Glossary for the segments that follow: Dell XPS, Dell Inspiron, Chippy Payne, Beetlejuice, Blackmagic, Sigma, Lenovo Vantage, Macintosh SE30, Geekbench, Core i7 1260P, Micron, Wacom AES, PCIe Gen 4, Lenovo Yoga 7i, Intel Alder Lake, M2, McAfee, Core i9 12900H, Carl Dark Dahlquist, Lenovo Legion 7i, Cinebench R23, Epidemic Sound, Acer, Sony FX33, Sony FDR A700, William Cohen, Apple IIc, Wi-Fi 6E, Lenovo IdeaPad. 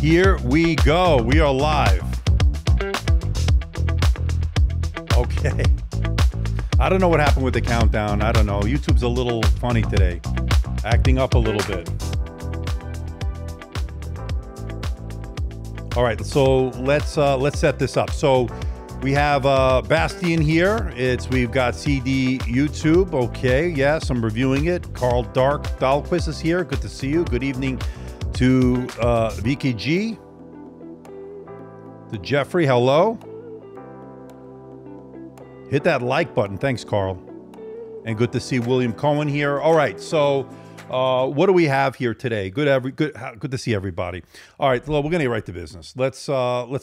Here we go. We are live. Okay. I don't know what happened with the countdown. I don't know. YouTube's a little funny today. Acting up a little bit. All right. So let's set this up. So we have Bastian here. We've got CD YouTube. Okay. Yes, I'm reviewing it. Carl Dark Dahlquist is here. Good to see you. Good evening to VKG, to Jeffrey, hello. Hit that like button, thanks Carl. And good to see William Cohen here. All right, so what do we have here today? Good to see everybody. All right, well, we're gonna get right to business. Let's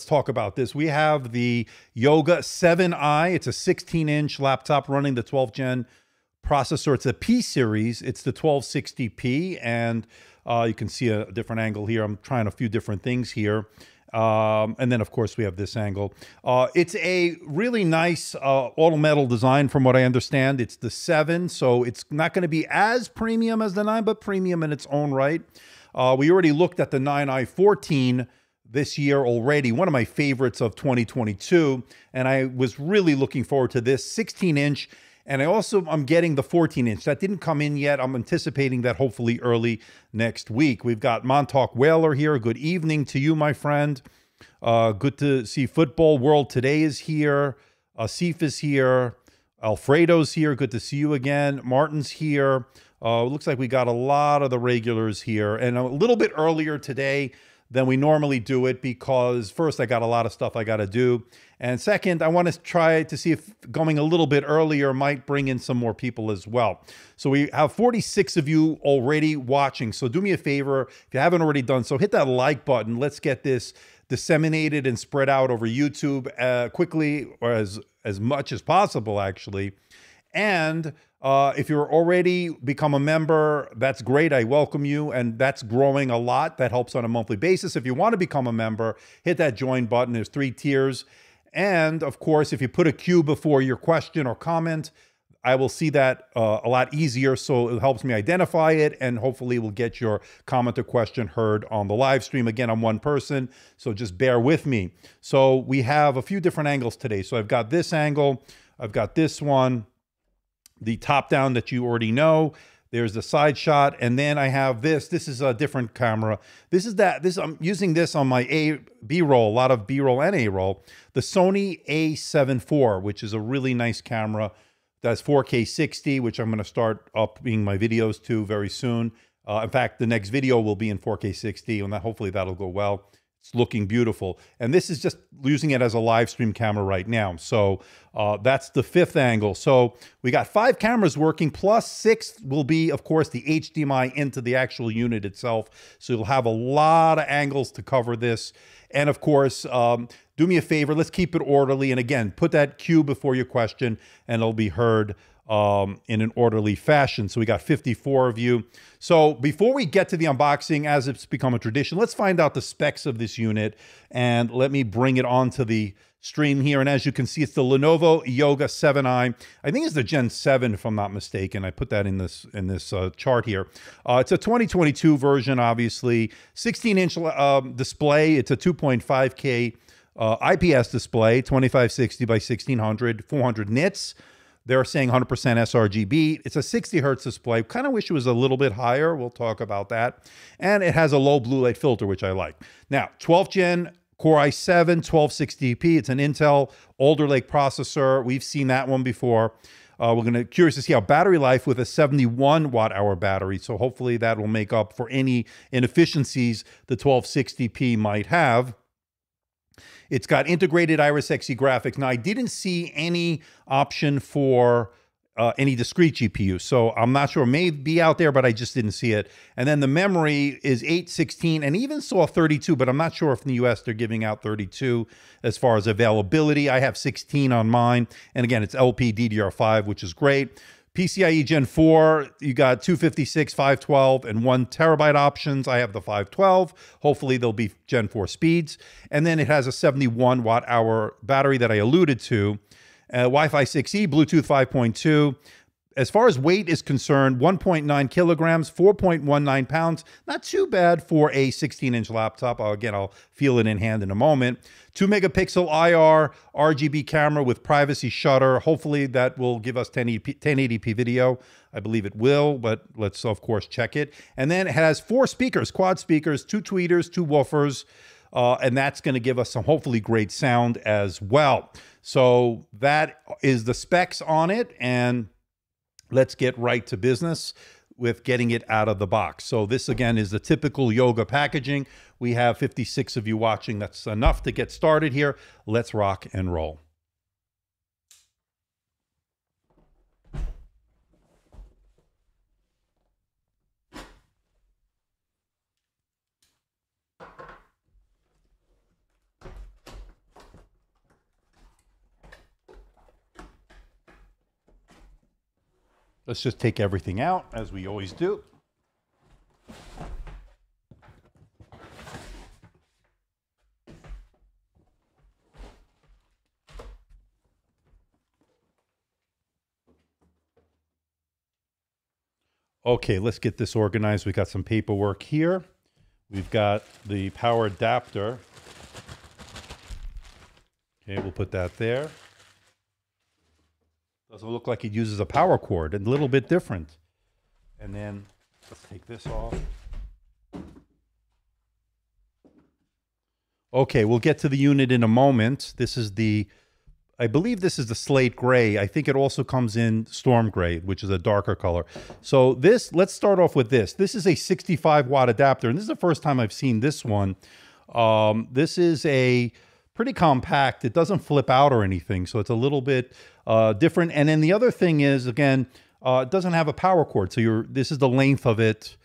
talk about this. We have the Yoga 7i. It's a 16-inch laptop running the 12th gen processor. It's a P series, it's the 1260P, and you can see a different angle here. I'm trying a few different things here. And then, of course, we have this angle. It's a really nice all-metal design from what I understand. It's the 7, so it's not going to be as premium as the 9, but premium in its own right. We already looked at the 9i14 this year already, one of my favorites of 2022. And I was really looking forward to this 16-inch. And I'm getting the 14-inch. That didn't come in yet. I'm anticipating that hopefully early next week. We've got Montauk Whaler here. Good evening to you, my friend. Good to see Football World Today is here. Asif is here. Alfredo's here. Good to see you again. Martin's here. Looks like we got a lot of the regulars here. And a little bit earlier today than we normally do it because first, I got a lot of stuff I got to do. And second, I want to try to see if going a little bit earlier might bring in some more people as well. So we have 46 of you already watching. So do me a favor, if you haven't already done so, hit that like button. Let's get this disseminated and spread out over YouTube quickly, or as much as possible, actually. And if you're already become a member, that's great. I welcome you. And that's growing a lot. That helps on a monthly basis. If you want to become a member, hit that join button. There's 3 tiers. And of course, if you put a Q before your question or comment, I will see that a lot easier. So it helps me identify it. And hopefully we'll get your comment or question heard on the live stream. Again, I'm one person, so just bear with me. So we have a few different angles today. So I've got this angle. I've got this one. the top down that you already know. There's the side shot, and then I have this. This is a different camera. This is that. This I'm using this on my B-roll, a lot of B-roll and A-roll. The Sony A7 IV, which is a really nice camera. That's 4K 60, which I'm going to start upping my videos to very soon. In fact, the next video will be in 4K 60, and that, hopefully that'll go well. It's looking beautiful. And this is just using it as a live stream camera right now. So that's the fifth angle. So we got five cameras working, plus sixth will be, of course, the HDMI into the actual unit itself. So you'll have a lot of angles to cover this. And of course, do me a favor, let's keep it orderly. And again, put that Q before your question and it'll be heard in an orderly fashion. So we got 54 of you. So before we get to the unboxing, as it's become a tradition, let's find out the specs of this unit, and let me bring it onto the stream here. And as you can see, it's the Lenovo Yoga 7i. I think it's the Gen 7, if I'm not mistaken. I put that in this chart here. It's a 2022 version, obviously. 16-inch display. It's a 2.5K IPS display, 2560 by 1600, 400 nits. They're saying 100% sRGB. It's a 60 hertz display. Kind of wish it was a little bit higher. We'll talk about that. And it has a low blue light filter, which I like. Now, 12th gen Core i7 1260P. It's an Intel Alder Lake processor. We've seen that one before. We're curious to see how battery life with a 71 watt hour battery. So hopefully that will make up for any inefficiencies the 1260P might have. It's got integrated Iris Xe graphics. Now, I didn't see any option for any discrete GPU, so I'm not sure. It may be out there, but I just didn't see it. And then the memory is 8, 16, and even saw 32, but I'm not sure if in the US they're giving out 32 as far as availability. I have 16 on mine, and again, it's LPDDR5, which is great. PCIe Gen 4, you got 256, 512, and 1 terabyte options. I have the 512. Hopefully there'll be Gen 4 speeds. And then it has a 71 watt hour battery that I alluded to. Wi-Fi 6E, Bluetooth 5.2. As far as weight is concerned, 1.9 kilograms, 4.19 pounds. Not too bad for a 16-inch laptop. Again, I'll feel it in hand in a moment. 2-megapixel IR RGB camera with privacy shutter. Hopefully that will give us 1080p video. I believe it will, but let's, of course, check it. And then it has 4 speakers, quad speakers, 2 tweeters, 2 woofers, and that's going to give us some hopefully great sound as well. So that is the specs on it, and let's get right to business with getting it out of the box. So this, again, is the typical Yoga packaging. We have 56 of you watching. That's enough to get started here. Let's rock and roll. Let's just take everything out, as we always do. Okay, let's get this organized. We got some paperwork here. We've got the power adapter. Okay, we'll put that there. Doesn't look like it uses a power cord, a little bit different. And then let's take this off. Okay, we'll get to the unit in a moment. This is the, I believe this is the slate gray. I think it also comes in storm gray, which is a darker color. So this, let's start off with this. This is a 65 watt adapter, and this is the first time I've seen this one. This is a pretty compact. It doesn't flip out or anything, so it's a little bit different. And then the other thing is, again, it doesn't have a power cord, so this is the length of it.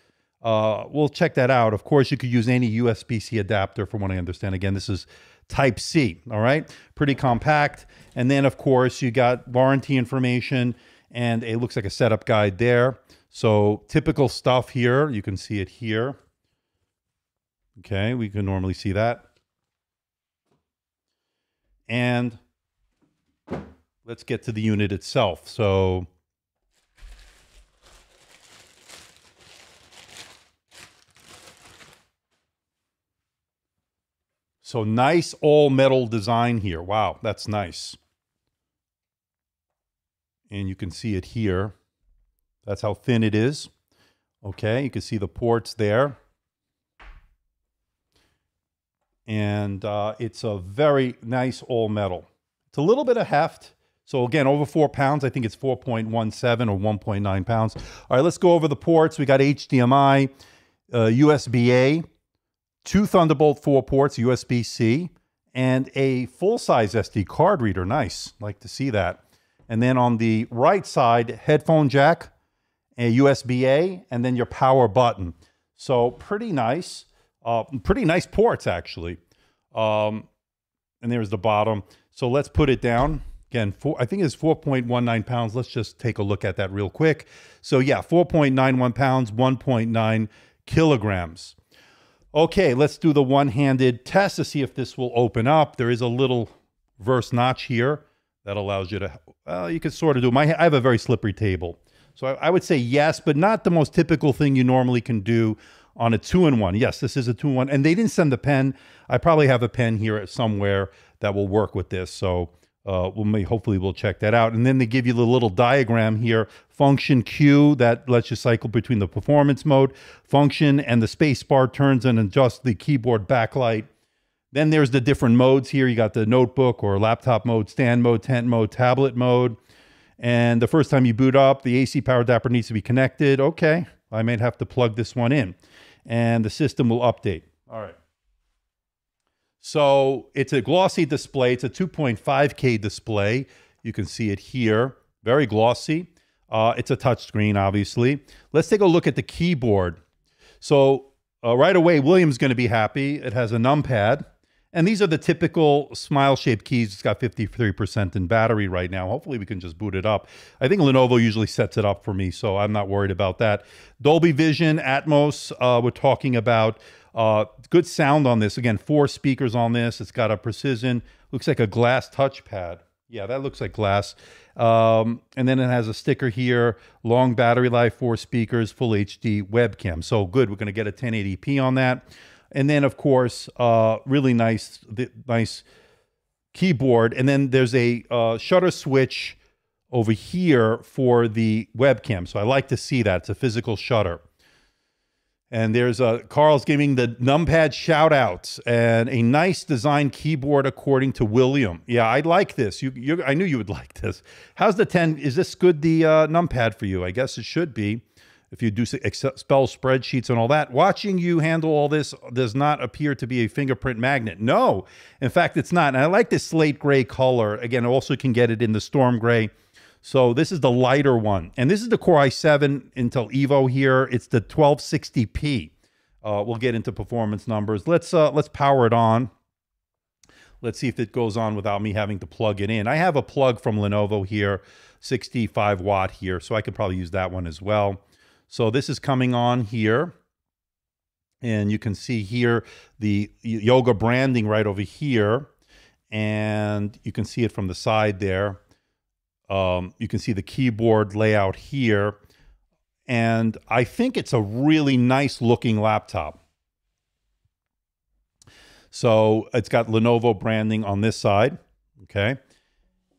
We'll check that out. Of course, you could use any USB-C adapter, from what I understand. Again, this is Type-C, all right? Pretty compact. And then, of course, you got warranty information, and it looks like a setup guide there. So typical stuff here. You can see it here. Okay, we can normally see that. And let's get to the unit itself. So nice all metal design here. Wow, that's nice. and you can see it here. That's how thin it is. Okay, you can see the ports there. And it's a very nice all metal. It's a little bit of heft. So again, over 4 pounds, I think it's 4.17 or 1.9 pounds. All right, let's go over the ports. We got HDMI, USB-A, two Thunderbolt 4 ports, USB-C, and a full-size SD card reader. Nice, like to see that. And then on the right side, headphone jack, a USB-A, and then your power button. So pretty nice ports, actually. And there's the bottom. So let's put it down. Again, I think it's 4.19 pounds. Let's just take a look at that real quick. So yeah, 4.91 pounds, 1.9 kilograms. Okay, let's do the one-handed test to see if this will open up. There is a little reverse notch here that allows you to, you can sort of do, I have a very slippery table. So I would say yes, but not the most typical thing you normally can do on a 2-in-1. Yes, this is a 2-in-1, and they didn't send the pen. I probably have a pen here somewhere that will work with this, so... hopefully we'll check that out. And then they give you the little diagram here, function Q, that lets you cycle between the performance mode function and the space bar turns and adjusts the keyboard backlight. Then there's the different modes here. You got the notebook or laptop mode, stand mode, tent mode, tablet mode. And the first time you boot up, the AC power adapter needs to be connected. Okay, I may have to plug this one in and the system will update. All right. So it's a glossy display. It's a 2.5K display. You can see it here. Very glossy. It's a touchscreen, obviously. Let's take a look at the keyboard. So right away, William's going to be happy. It has a numpad. And these are the typical smile-shaped keys. It's got 53% in battery right now. Hopefully, we can just boot it up. I think Lenovo usually sets it up for me, so I'm not worried about that. Dolby Vision, Atmos, we're talking about. Good sound on this. Again, 4 speakers on this. It's got a precision. Looks like a glass touchpad. Yeah, that looks like glass. And then it has a sticker here. Long battery life, 4 speakers, full HD webcam. So good. We're going to get a 1080p on that. And then, of course, really nice, nice keyboard. And then there's a shutter switch over here for the webcam. So I like to see that. It's a physical shutter. And there's Carl's giving the numpad shout-outs and a nice design keyboard according to William. Yeah, I like this. I knew you would like this. How's the 10? Is this good, the numpad for you? I guess it should be if you do Excel spreadsheets and all that. Watching you handle all this does not appear to be a fingerprint magnet. No, in fact, it's not. And I like this slate gray color. Again, I also can get it in the storm gray. So this is the lighter one. And this is the Core i7 Intel Evo here. It's the 1260P. We'll get into performance numbers. Let's power it on. Let's see if it goes on without me having to plug it in. I have a plug from Lenovo here, 65 watt here, so I could probably use that one as well. So this is coming on here. And you can see here the Yoga branding right over here. And you can see it from the side there. You can see the keyboard layout here, and I think it's a really nice looking laptop. So it's got Lenovo branding on this side, okay?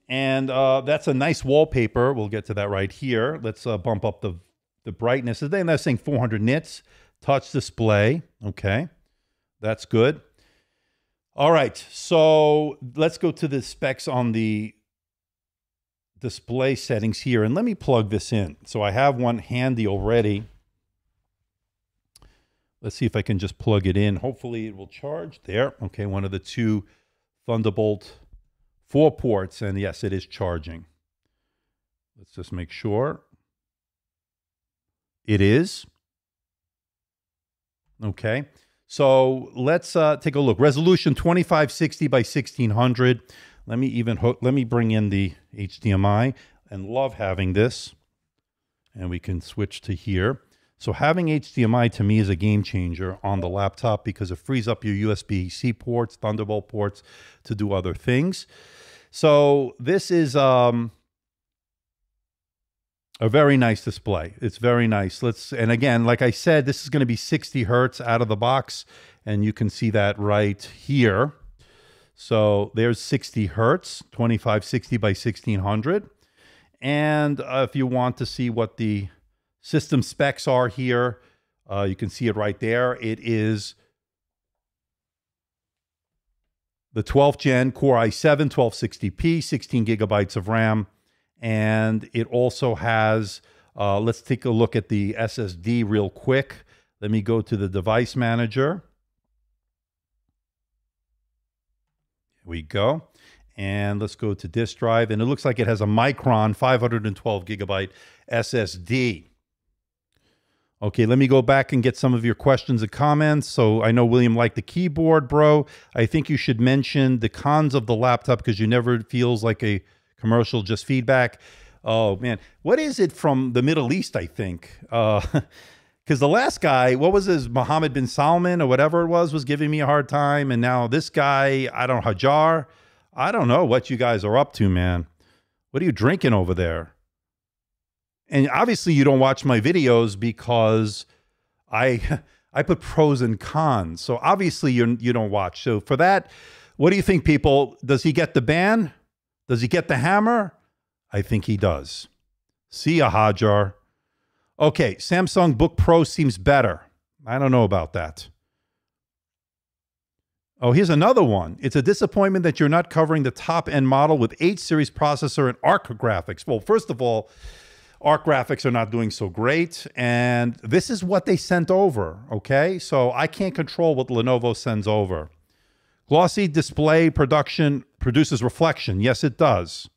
And that's a nice wallpaper. We'll get to that right here. Let's bump up the brightness. And that's saying 400 nits, touch display, okay? That's good. All right, so let's go to the specs on the display settings here, and let me plug this in. So I have one handy already. Let's see if I can just plug it in. Hopefully it will charge there. Okay, one of the two Thunderbolt 4 ports, and yes, it is charging. Let's just make sure. It is. Okay, so let's take a look. Resolution 2560 by 1600. Let me bring in the HDMI, and love having this, and we can switch to here. So having HDMI to me is a game changer on the laptop because it frees up your USB-C ports, Thunderbolt ports to do other things. So this is a very nice display. It's very nice. And again, like I said, this is going to be 60 hertz out of the box, and you can see that right here. So there's 60 hertz, 2560 by 1600. And if you want to see what the system specs are here, you can see it right there. It is the 12th gen Core i7 1260P, 16 gigabytes of RAM. And it also has, let's take a look at the SSD real quick. Let me go to the device manager. Here we go. And let's go to disk drive. And it looks like it has a Micron 512 gigabyte SSD. Okay, let me go back and get some of your questions and comments. So I know William liked the keyboard, bro. I think you should mention the cons of the laptop because you never feels like a commercial, just feedback. Oh, man. What is it from the Middle East, I think? Because the last guy, what was his, Mohammed bin Salman or whatever it was giving me a hard time. And now this guy, I don't know, Hajar. I don't know what you guys are up to, man. What are you drinking over there? And obviously you don't watch my videos because I put pros and cons. So obviously you don't watch. So for that, what do you think, people? Does he get the ban? Does he get the hammer? I think he does. See ya, Hajar. Okay, Samsung Book Pro seems better. I don't know about that. Oh, here's another one. It's a disappointment that you're not covering the top-end model with 8 series processor and ARC graphics. Well, first of all, ARC graphics are not doing so great, and this is what they sent over, okay? So I can't control what Lenovo sends over. Glossy display production produces reflection. Yes, it does.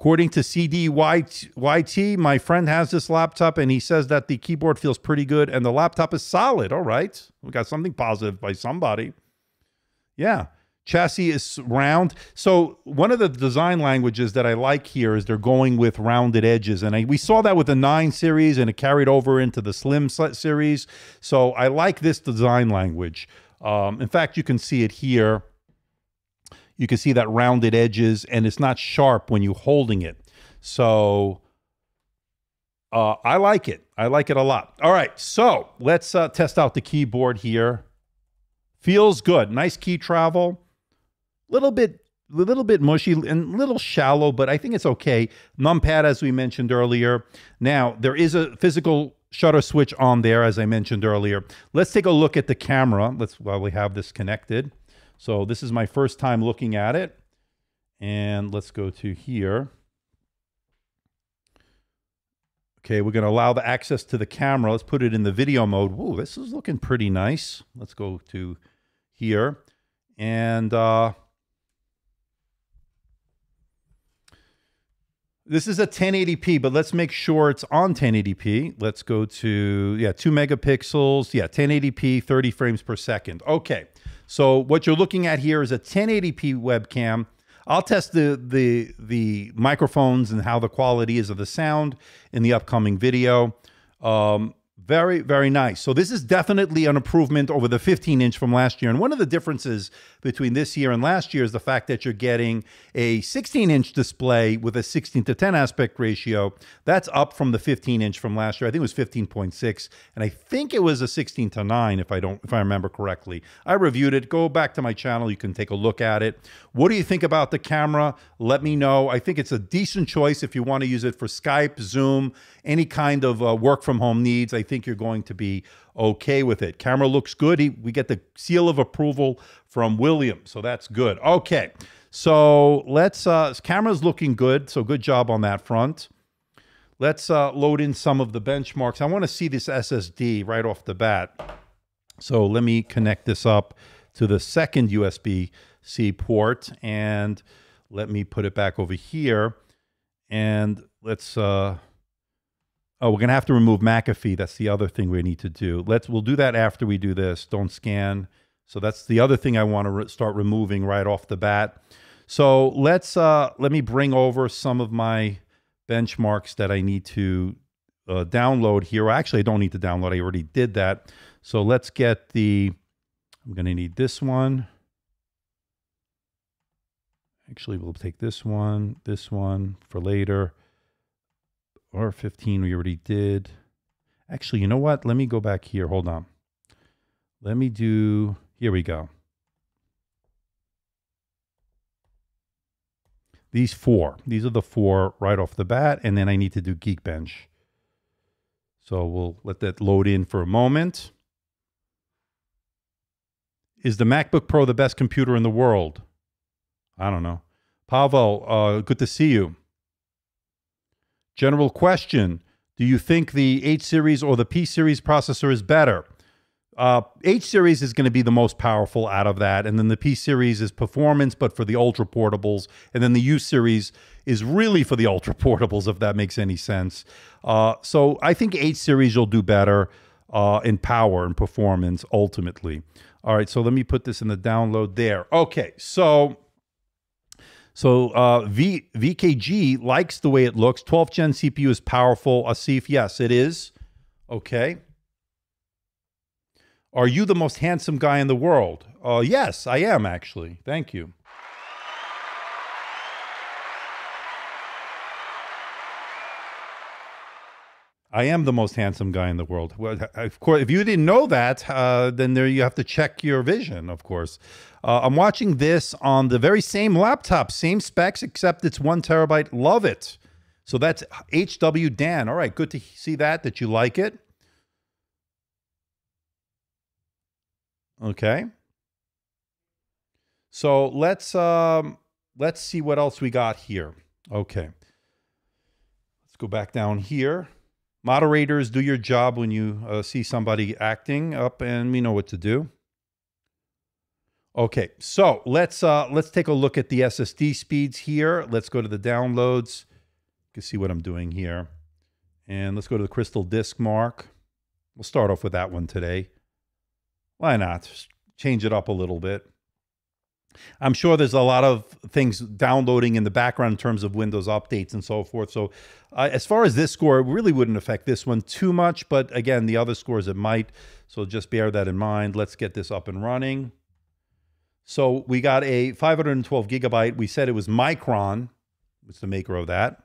According to CDYT, my friend has this laptop, and he says that the keyboard feels pretty good, and the laptop is solid. All right. We got something positive by somebody. Yeah. Chassis is round. So one of the design languages that I like here is they're going with rounded edges. And we saw that with the 9 series, and it carried over into the Slim series. So I like this design language. In fact, you can see it here. You can see that rounded edges, and it's not sharp when you're holding it. So I like it. I like it a lot. All right, so let's test out the keyboard here. Feels good. Nice key travel. A little bit mushy and a little shallow, but I think it's okay. Numpad, as we mentioned earlier. Now, there is a physical shutter switch on there, as I mentioned earlier. Let's take a look at the camera. Let's, while we have this connected. So this is my first time looking at it. And let's go to here. Okay, we're going to allow the access to the camera. Let's put it in the video mode. Whoa, this is looking pretty nice. Let's go to here. And this is a 1080p, but let's make sure it's on 1080p. Let's go to, yeah, 2 megapixels. Yeah, 1080p, 30 frames per second. Okay, so what you're looking at here is a 1080p webcam. I'll test the microphones and how the quality is of the sound in the upcoming video. Very, very nice. So this is definitely an improvement over the 15-inch from last year. And one of the differences between this year and last year is the fact that you're getting a 16-inch display with a 16:10 aspect ratio. That's up from the 15-inch from last year. I think it was 15.6, and I think it was a 16:9 if I remember correctly. I reviewed it. Go back to my channel. You can take a look at it. What do you think about the camera? Let me know. I think it's a decent choice if you want to use it for Skype, Zoom, any kind of work from home needs. I think you're going to be okay with it. Camera looks good. We get the seal of approval from William, so that's good. Okay, so let's, camera's looking good, so good job on that front. Let's load in some of the benchmarks. I want to see this SSD right off the bat. So let me connect this up to the second USB-C port, and let me put it back over here, and let's... oh, we're going to have to remove McAfee. That's the other thing we need to do. We'll do that after we do this. Don't scan. So that's the other thing I want to start removing right off the bat. So let's let me bring over some of my benchmarks that I need to download here. Actually, I don't need to download. I already did that. So let's get the... I'm going to need this one. Actually, we'll take this one for later. Or 15, we already did. Actually, you know what? Let me go back here. Hold on. Let me do, here we go. These four. These are the four right off the bat, and then I need to do Geekbench. So we'll let that load in for a moment. Is the MacBook Pro the best computer in the world? I don't know. Pavel, good to see you. General question. Do you think the H series or the P series processor is better? H series is going to be the most powerful out of that. And then the P series is performance, but for the ultra portables. And then the U series is really for the ultra portables, if that makes any sense. So I think H series will do better in power and performance ultimately. All right, so let me put this in the download there. Okay, so... VKG likes the way it looks. 12th gen CPU is powerful. Asif, yes, it is. Okay. Are you the most handsome guy in the world? Yes, I am, actually. Thank you. I am the most handsome guy in the world. Well, of course, if you didn't know that, then there you have to check your vision, of course. I'm watching this on the very same laptop, same specs, except it's 1 terabyte. Love it. So that's HW Dan. All right, good to see that you like it. Okay. So let's see what else we got here. Okay. Let's go back down here. Moderators, do your job when you see somebody acting up, and we know what to do. Okay, so let's take a look at the SSD speeds here. Let's go to the downloads. You can see what I'm doing here. And let's go to the Crystal Disk Mark. We'll start off with that one today. Why not? Just change it up a little bit. I'm sure there's a lot of things downloading in the background in terms of Windows updates and so forth. So as far as this score, it really wouldn't affect this one too much. But again, the other scores, it might. So just bear that in mind. Let's get this up and running. So we got a 512 gigabyte. We said it was Micron. It's the maker of that.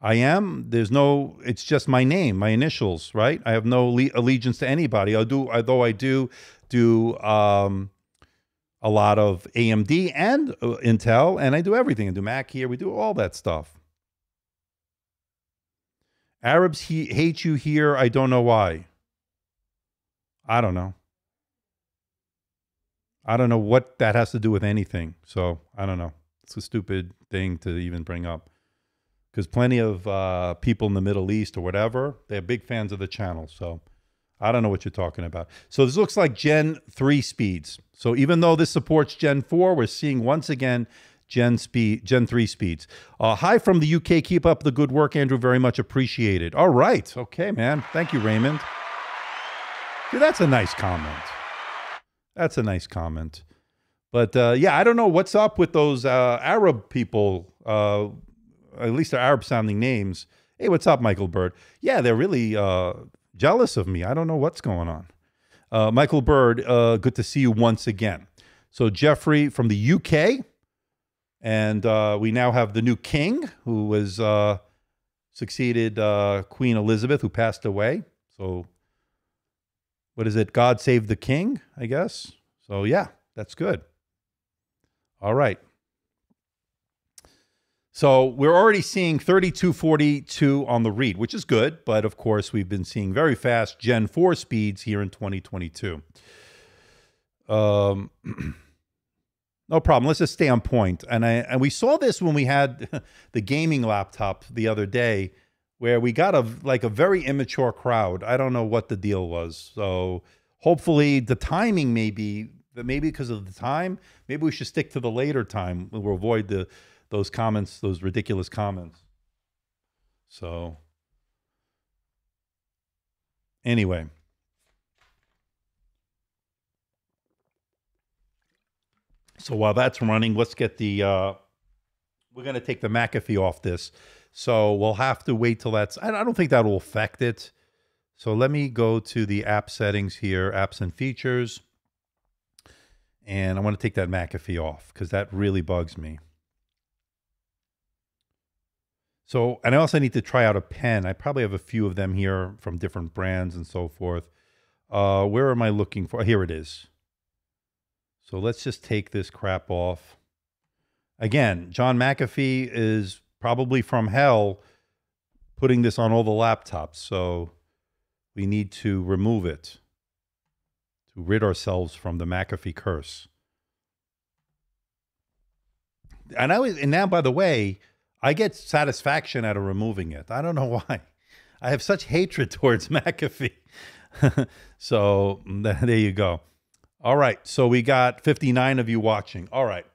I am. There's no, it's just my name, my initials, right? I have no allegiance to anybody. I do, although I do a lot of AMD and Intel, and I do everything. I do Mac here. We do all that stuff. Arabs hate you here. I don't know why. I don't know. I don't know what that has to do with anything. So I don't know. It's a stupid thing to even bring up. Because plenty of people in the Middle East or whatever, they're big fans of the channel. So I don't know what you're talking about. So this looks like Gen 3 speeds. So even though this supports Gen 4, we're seeing once again Gen 3 speeds. Hi from the UK. Keep up the good work, Andrew. Very much appreciated. All right. Okay, man. Thank you, Raymond. Dude, that's a nice comment. That's a nice comment. But yeah, I don't know what's up with those Arab people. At least they're Arab-sounding names. Hey, what's up, Michael Bird? Yeah, they're really jealous of me. I don't know what's going on. Michael Bird, good to see you once again. So Jeffrey from the UK, and we now have the new king who was succeeded Queen Elizabeth, who passed away. So what is it? God save the king, I guess. So yeah, that's good. All right. So we're already seeing 3242 on the read, which is good. But of course, we've been seeing very fast Gen 4 speeds here in 2022. No problem. Let's just stay on point. And we saw this when we had the gaming laptop the other day, where we got like a very immature crowd. I don't know what the deal was. So hopefully the timing maybe because of the time, maybe we should stick to the later time. We'll avoid those comments, those ridiculous comments. So anyway. So while that's running, let's get the, we're going to take the McAfee off this. So we'll have to wait till that's, I don't think that will affect it. So let me go to the app settings here, apps and features. And I want to take that McAfee off because that really bugs me. So, and I also need to try out a pen. I probably have a few of them here from different brands and so forth. Where am I looking for? Here it is. So let's just take this crap off. Again, John McAfee is probably from hell putting this on all the laptops, so we need to remove it to rid ourselves from the McAfee curse. And now, by the way, I get satisfaction out of removing it. I don't know why. I have such hatred towards McAfee. So there you go. All right. So we got 59 of you watching. All right.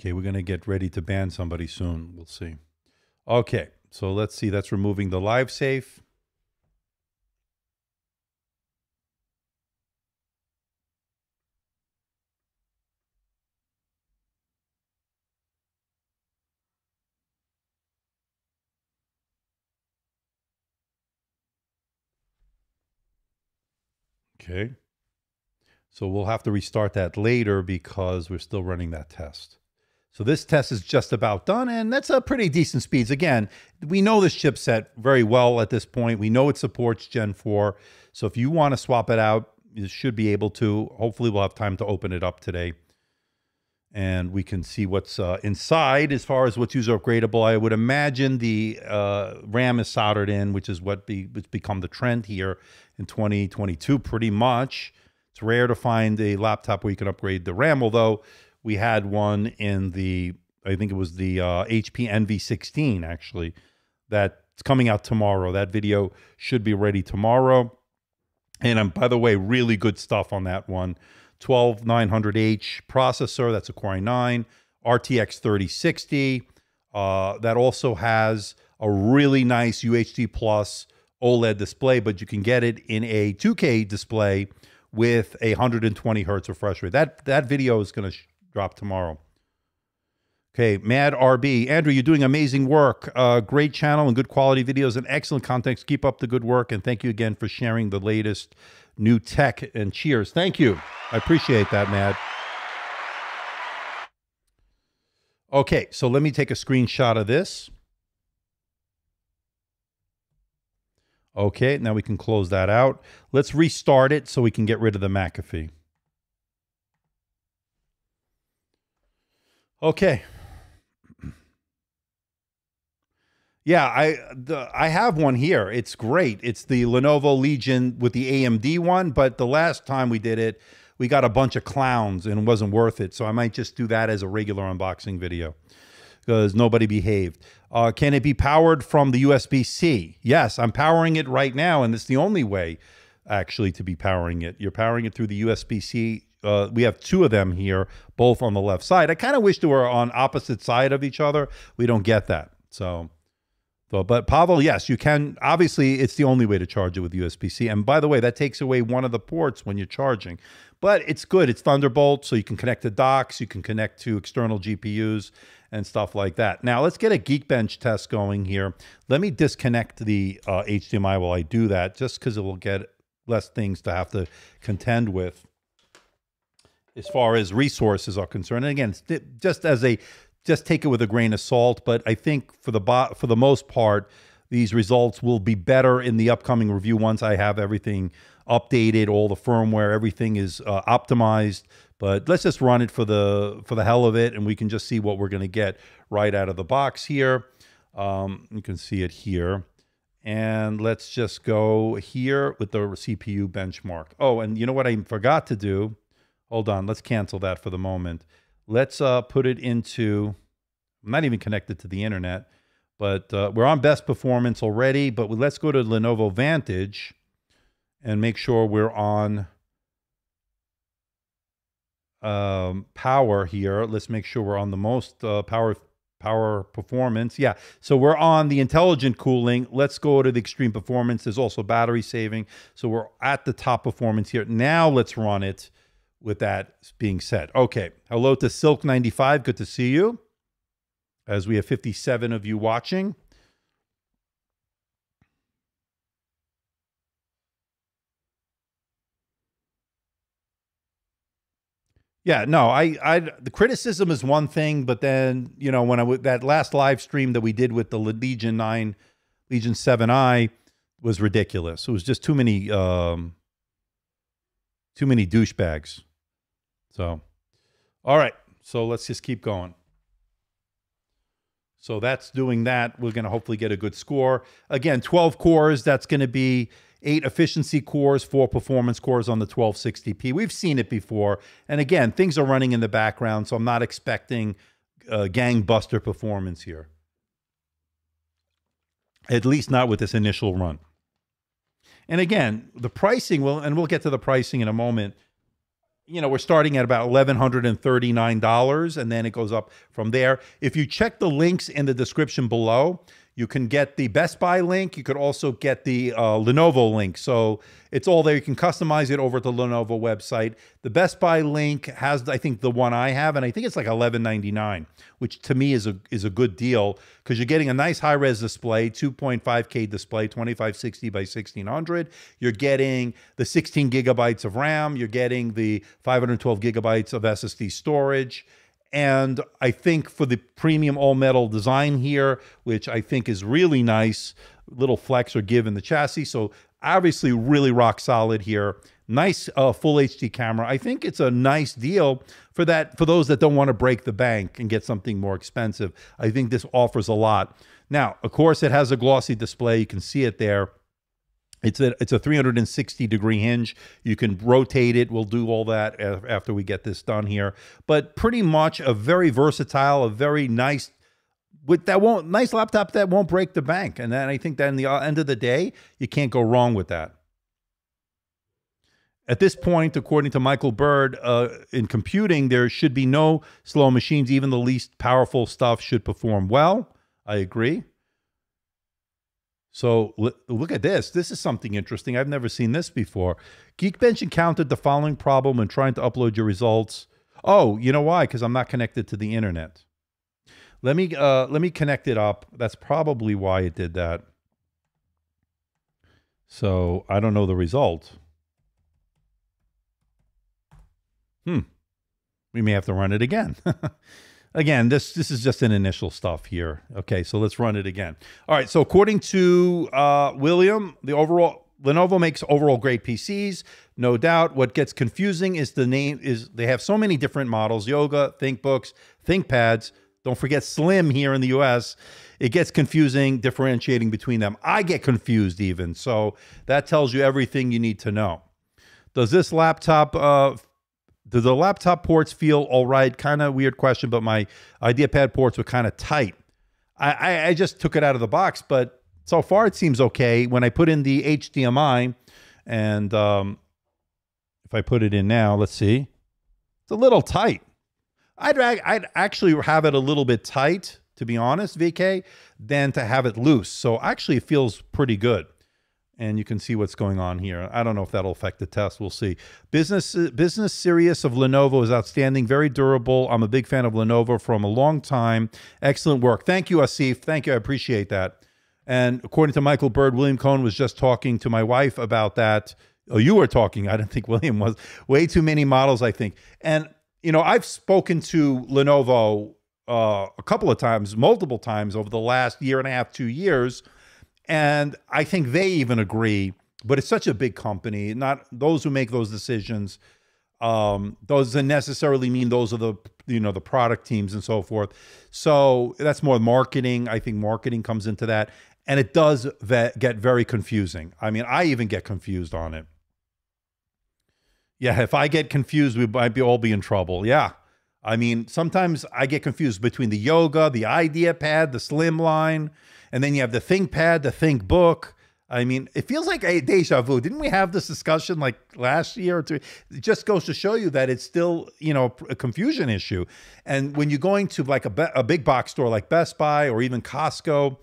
Okay, we're going to get ready to ban somebody soon. We'll see. Okay, so let's see. That's removing the live safe. Okay, so we'll have to restart that later because we're still running that test. So this test is just about done, and that's a pretty decent speeds. Again, we know this chipset very well at this point. We know it supports Gen 4. So if you want to swap it out, you should be able to. Hopefully we'll have time to open it up today. And we can see what's inside as far as what's user upgradable. I would imagine the RAM is soldered in, which is what's become the trend here in 2022 pretty much. It's rare to find a laptop where you can upgrade the RAM, although we had one in the, I think it was the HP Envy 16 actually, that's coming out tomorrow. That video should be ready tomorrow. And by the way, really good stuff on that one. 12900H processor, that's a Core i9, RTX 3060. That also has a really nice UHD Plus OLED display, but you can get it in a 2K display with a 120 hertz refresh rate. That video is going to drop tomorrow. Okay, Mad RB. Andrew, you're doing amazing work. Great channel and good quality videos and excellent content. Keep up the good work, and thank you again for sharing the latest new tech, and cheers. Thank you. I appreciate that, Mad. Okay, so let me take a screenshot of this. Okay, now we can close that out. Let's restart it so we can get rid of the McAfee. Okay. Yeah, I have one here. It's great. It's the Lenovo Legion with the AMD one, but the last time we did it, we got a bunch of clowns and it wasn't worth it. So I might just do that as a regular unboxing video because nobody behaved. Can it be powered from the USB-C? Yes, I'm powering it right now, and it's the only way actually to be powering it. You're powering it through the USB-C. We have two of them here, both on the left side. I kind of wish they were on opposite side of each other. We don't get that. So... But Pavel, yes, you can. Obviously, it's the only way to charge it with USB-C. And by the way, that takes away one of the ports when you're charging. But it's good. It's Thunderbolt, so you can connect to docks. You can connect to external GPUs and stuff like that. Now, let's get a Geekbench test going here. Let me disconnect the HDMI while I do that, just because it will get less things to have to contend with as far as resources are concerned. And again, just as a... Just take it with a grain of salt, but I think for the most part, these results will be better in the upcoming review once I have everything updated, all the firmware, everything is optimized. But let's just run it for the hell of it, and we can just see what we're going to get right out of the box here. You can see it here. And let's just go here with the CPU benchmark. Oh, and you know what I forgot to do? Hold on, let's cancel that for the moment. Let's put it into, I'm not even connected to the internet, but we're on best performance already, but let's go to Lenovo Vantage and make sure we're on power here. Let's make sure we're on the most power performance. Yeah, so we're on the intelligent cooling. Let's go to the extreme performance. There's also battery saving. So we're at the top performance here. Now let's run it. With that being said, okay, hello to Silk95, good to see you, as we have 57 of you watching. Yeah, no, the criticism is one thing, but then, you know, when that last live stream that we did with the Legion 7i was ridiculous. It was just too many douchebags. So, all right, so let's just keep going. So that's doing that. We're going to hopefully get a good score. Again, 12 cores, that's going to be 8 efficiency cores, 4 performance cores on the 1260p. We've seen it before. And again, things are running in the background, so I'm not expecting gangbuster performance here. At least not with this initial run. And again, the pricing, we'll get to the pricing in a moment. You know, we're starting at about $1,139, and then it goes up from there. If you check the links in the description below, you can get the Best Buy link. You could also get the Lenovo link. So it's all there. You can customize it over at the Lenovo website. The Best Buy link has, I think, the one I have, and I think it's like $11.99, which to me is a good deal because you're getting a nice high-res display, 2.5K display, 2560 by 1600. You're getting the 16 gigabytes of RAM. You're getting the 512 gigabytes of SSD storage. And I think for the premium all-metal design here, which I think is really nice, little flex or give in the chassis. So obviously really rock solid here. Nice full HD camera. I think it's a nice deal for that, for those that don't want to break the bank and get something more expensive. I think this offers a lot. Now, of course, it has a glossy display. You can see it there. It's a 360-degree hinge. You can rotate it. We'll do all that after we get this done here. But pretty much a very versatile, a very nice nice laptop that won't break the bank. And then I think that in the end of the day, you can't go wrong with that. At this point, according to Michael Bird, in computing, there should be no slow machines. Even the least powerful stuff should perform well. I agree. So look at this. This is something interesting. I've never seen this before. Geekbench encountered the following problem when trying to upload your results. Oh, you know why? Because I'm not connected to the internet. Let me connect it up. That's probably why it did that. So I don't know the result. We may have to run it again. Again, this is just an initial stuff here. Okay, so let's run it again. All right, so according to William, Lenovo makes overall great PCs, no doubt. What gets confusing is the name is they have so many different models: Yoga, ThinkBooks, ThinkPads. Don't forget Slim here in the U.S. It gets confusing differentiating between them. I get confused even, so that tells you everything you need to know. Does this laptop? Do the laptop ports feel all right? Kind of weird question, but my IdeaPad ports were kind of tight. I just took it out of the box, but so far it seems okay. When I put in the HDMI, and if I put it in now, let's see. It's a little tight. I'd actually have it a little bit tight, to be honest, VK, than to have it loose. So actually it feels pretty good. And you can see what's going on here. I don't know if that'll affect the test. We'll see. Business Serious of Lenovo is outstanding, very durable. I'm a big fan of Lenovo from a long time. Excellent work. Thank you, Asif. Thank you. I appreciate that. And according to Michael Bird, William Cohn was just talking to my wife about that. Oh, you were talking. I don't think William was. Way too many models, I think. And, you know, I've spoken to Lenovo a couple of times, multiple times over the last year and a half, 2 years. And I think they even agree, but it's such a big company. Not those who make those decisions. Doesn't necessarily mean those are the, you know, the product teams and so forth. So that's more marketing. I think marketing comes into that, and it does get very confusing. I mean, I even get confused on it. Yeah, if I get confused, we might all be in trouble. Yeah. I mean, sometimes I get confused between the Yoga, the IdeaPad, the Slimline, and then you have the ThinkPad, the ThinkBook. I mean, it feels like a deja vu. Didn't we have this discussion like last year or two? It just goes to show you that it's still, you know, a confusion issue. And when you're going to like a big box store like Best Buy or even Costco,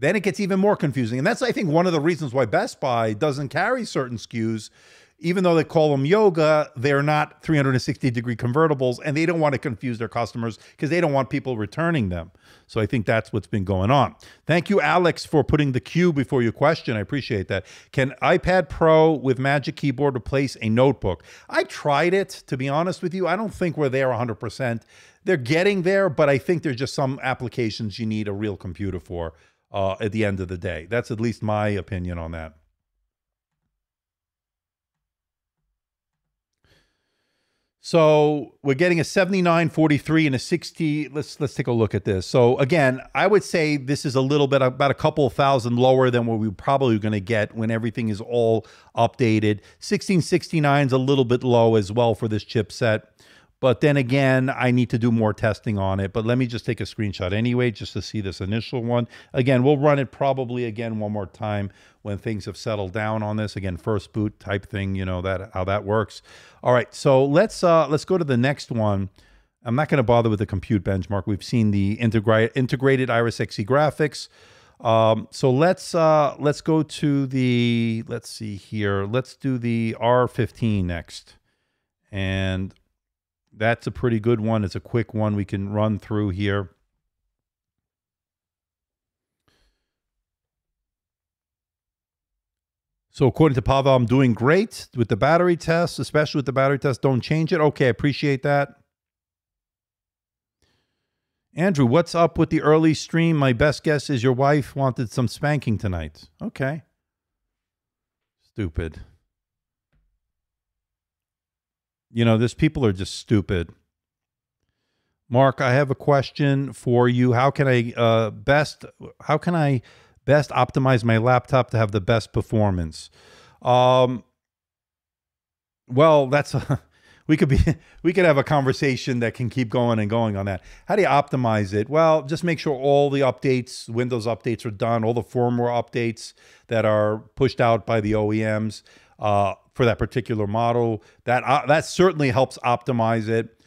then it gets even more confusing. And that's, I think, one of the reasons why Best Buy doesn't carry certain SKUs even though they call them Yoga, they're not 360-degree convertibles, and they don't want to confuse their customers because they don't want people returning them. So I think that's what's been going on. Thank you, Alex, for putting the Q before your question. I appreciate that. Can iPad Pro with Magic Keyboard replace a notebook? I tried it, to be honest with you. I don't think we're there 100%. They're getting there, but I think there's just some applications you need a real computer for at the end of the day. That's at least my opinion on that. So we're getting a 7943 and a 60. Let's take a look at this. So again, I would say this is a little bit, about a couple thousand lower than what we're probably going to get when everything is all updated. 1669 is a little bit low as well for this chipset. But then again, I need to do more testing on it. But let me just take a screenshot anyway, just to see this initial one. Again, we'll run it probably again one more time when things have settled down on this. Again, first boot type thing, you know, that how that works. All right, so let's go to the next one. I'm not going to bother with the compute benchmark. We've seen the integrated Iris Xe graphics. So let's go to the, let's see here. Let's do the R15 next. And that's a pretty good one. It's a quick one we can run through here. So according to Pavel, I'm doing great with the battery test, especially with the battery test. Don't change it. Okay, I appreciate that. Andrew, what's up with the early stream? My best guess is your wife wanted some spanking tonight. Okay. Stupid. You know, these people are just stupid. Mark, I have a question for you. How can I best optimize my laptop to have the best performance? Well, that's a, we could have a conversation that can keep going and going on that. How do you optimize it? Well, just make sure all the updates, Windows updates are done, all the firmware updates that are pushed out by the OEMs. For that particular model, that certainly helps optimize it.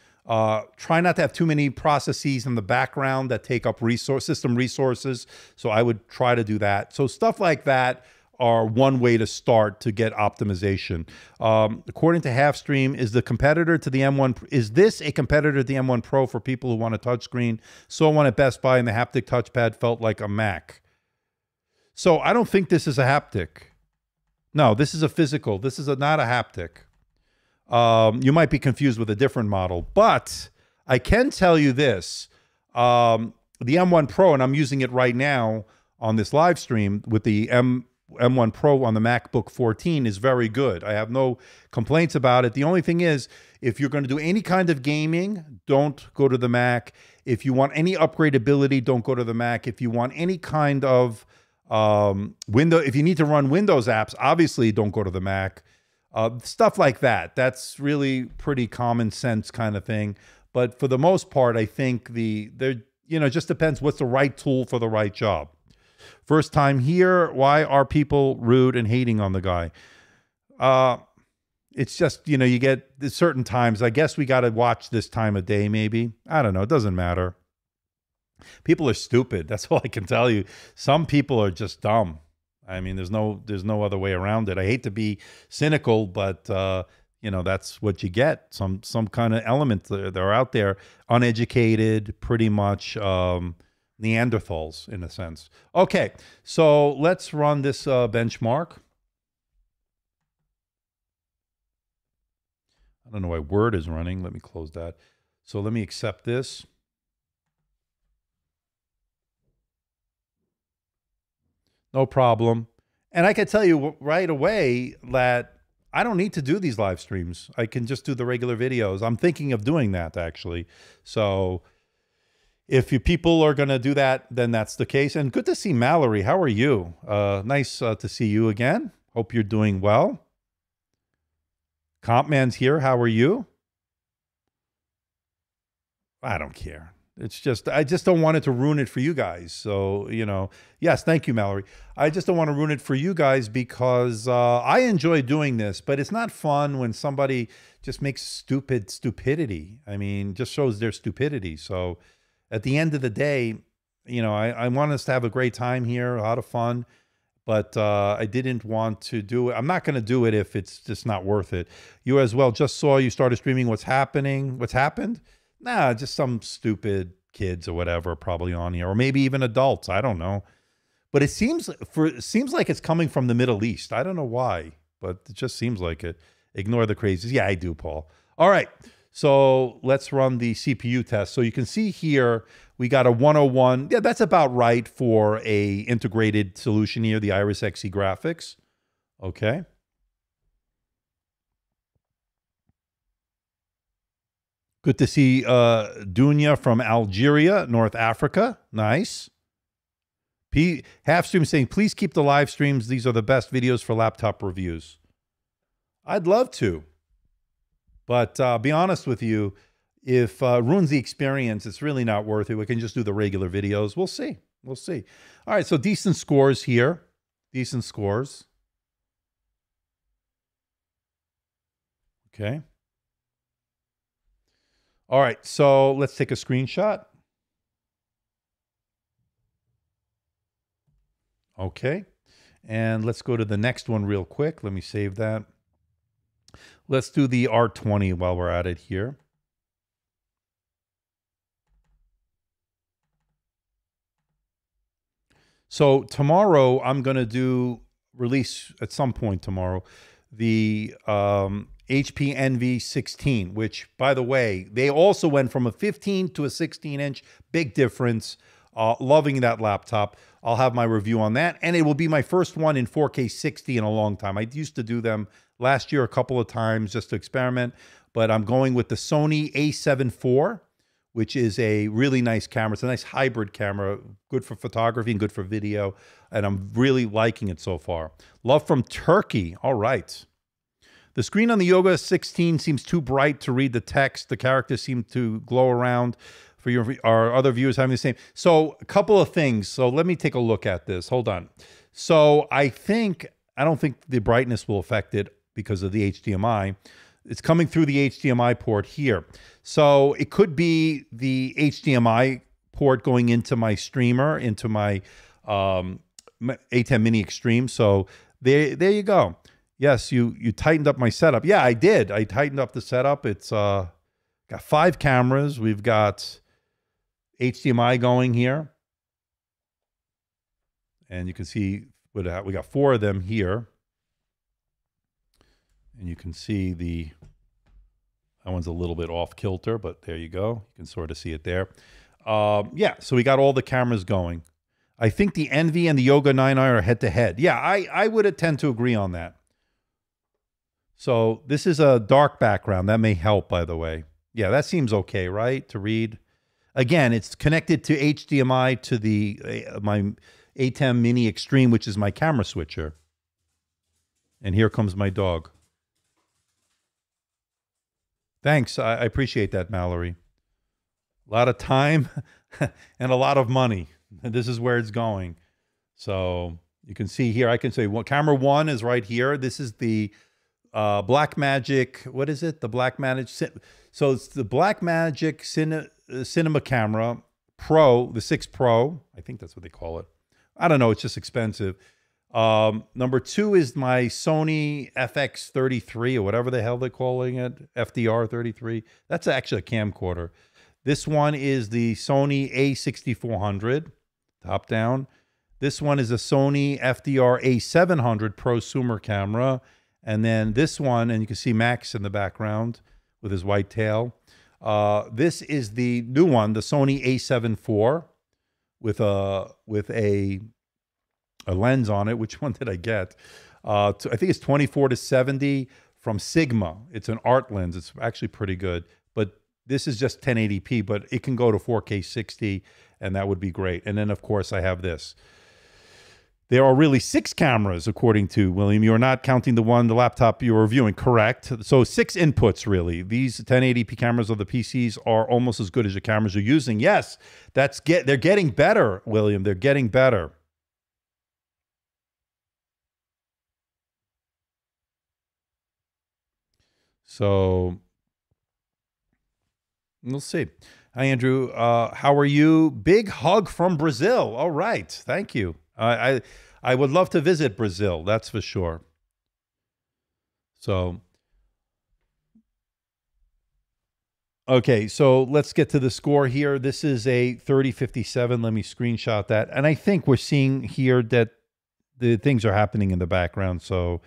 Try not to have too many processes in the background that take up system resources. So I would try to do that. So stuff like that are one way to start to get optimization. According to Halfstream, is this a competitor to the M1 Pro for people who want a touchscreen? So one at Best Buy and the haptic touchpad felt like a Mac. So I don't think this is a haptic. No, this is a physical. This is not a haptic. You might be confused with a different model, but I can tell you this. The M1 Pro, and I'm using it right now on this live stream with the M1 Pro on the MacBook 14, is very good. I have no complaints about it. The only thing is, if you're going to do any kind of gaming, don't go to the Mac. If you want any upgradability, don't go to the Mac. If you want any kind of if you need to run Windows apps, obviously don't go to the Mac. Stuff like that. That's really pretty common sense kind of thing. But for the most part, I think it just depends what's the right tool for the right job. First time here, why are people rude and hating on the guy? It's just, you know, you get certain times. I guess we got to watch this time of day maybe. I don't know. It doesn't matter. People are stupid. That's all I can tell you. Some people are just dumb. I mean, there's no other way around it. I hate to be cynical, but you know, that's what you get. Some kind of element that are out there, uneducated, pretty much Neanderthals in a sense. Okay, so let's run this benchmark. I don't know why Word is running. Let me close that. So let me accept this. No problem. And I can tell you right away that I don't need to do these live streams. I can just do the regular videos. I'm thinking of doing that, actually. So if you people are going to do that, then that's the case. And good to see Mallory. How are you? Nice to see you again. Hope you're doing well. Compman's here. How are you? I don't care. It's just, I just don't want it to ruin it for you guys. So, you know, yes, thank you, Mallory. I just don't want to ruin it for you guys because I enjoy doing this, but it's not fun when somebody just makes stupidity. I mean, just shows their stupidity. So at the end of the day, you know, I want us to have a great time here, a lot of fun. but I didn't want to do it. I'm not going to do it if it's just not worth it. You as well just saw you started streaming what's happening. What's happened? Nah, just some stupid kids or whatever probably on here, or maybe even adults. I don't know. But it seems like it's coming from the Middle East. I don't know why, but it just seems like it. Ignore the crazies. Yeah, I do, Paul. All right, so let's run the CPU test. So you can see here we got a 101. Yeah, that's about right for a integrated solution here, the Iris Xe graphics. Okay. Good to see Dunya from Algeria, North Africa. Nice. P Halfstream saying, please keep the live streams. These are the best videos for laptop reviews. I'd love to. But I'll be honest with you, if ruins the experience, it's really not worth it. We can just do the regular videos. We'll see. We'll see. All right, so decent scores here. Decent scores. Okay. All right, so let's take a screenshot. Okay, and let's go to the next one real quick. Let me save that. Let's do the R20 while we're at it here. So tomorrow I'm going to do, release at some point tomorrow, the HP Envy 16, which, by the way, they also went from a 15 to a 16-inch. Big difference. Loving that laptop. I'll have my review on that, and it will be my first one in 4K 60 in a long time. I used to do them last year a couple of times just to experiment, but I'm going with the Sony A7 IV, which is a really nice camera. It's a nice hybrid camera, good for photography and good for video, and I'm really liking it so far. Love from Turkey. All right. The screen on the Yoga 16 seems too bright to read the text. The characters seem to glow around. For our other viewers having the same. So a couple of things. So let me take a look at this. Hold on. So I don't think the brightness will affect it because of the HDMI. It's coming through the HDMI port here. So it could be the HDMI port going into my streamer, into my ATEM Mini Extreme. So there you go. Yes, you tightened up my setup. Yeah, I did. I tightened up the setup. It's got 5 cameras. We've got HDMI going here, and you can see we got 4 of them here, and you can see that one's a little bit off kilter, but there you go. You can sort of see it there. Yeah, so we got all the cameras going. I think the Envy and the Yoga 9i are head-to-head. Yeah, I would tend to agree on that. So this is a dark background. That may help, by the way. Yeah, that seems okay, right, to read? Again, it's connected to HDMI to the my ATEM Mini Extreme, which is my camera switcher. And here comes my dog. Thanks. I appreciate that, Mallory. A lot of time and a lot of money. This is where it's going. So you can see here, I can say, well, camera 1 is right here. This is the Blackmagic, what is it? The Blackmagic. So it's the Blackmagic Cinema Camera Pro, the 6 Pro. I think that's what they call it. I don't know. It's just expensive. Number 2 is my Sony FX33 or whatever the hell they're calling it. FDR33. That's actually a camcorder. This one is the Sony A6400, top down. This one is a Sony FDR A700 prosumer camera. And then this one, and you can see Max in the background with his white tail. This is the new one, the Sony A7 IV with a lens on it. Which one did I get? I think it's 24 to 70 from Sigma. It's an art lens. It's actually pretty good. But this is just 1080p, but it can go to 4K 60, and that would be great. And then, of course, I have this. There are really 6 cameras, according to William. You're not counting the laptop you're reviewing, correct? So 6 inputs, really. These 1080p cameras of the PCs are almost as good as the cameras you're using. Yes, they're getting better, William. They're getting better. So we'll see. Hi, Andrew. How are you? Big hug from Brazil. All right. Thank you. I I would love to visit Brazil, that's for sure. So, okay, so let's get to the score here. This is a 3057. Let me screenshot that. And I think we're seeing here that the things are happening in the background, so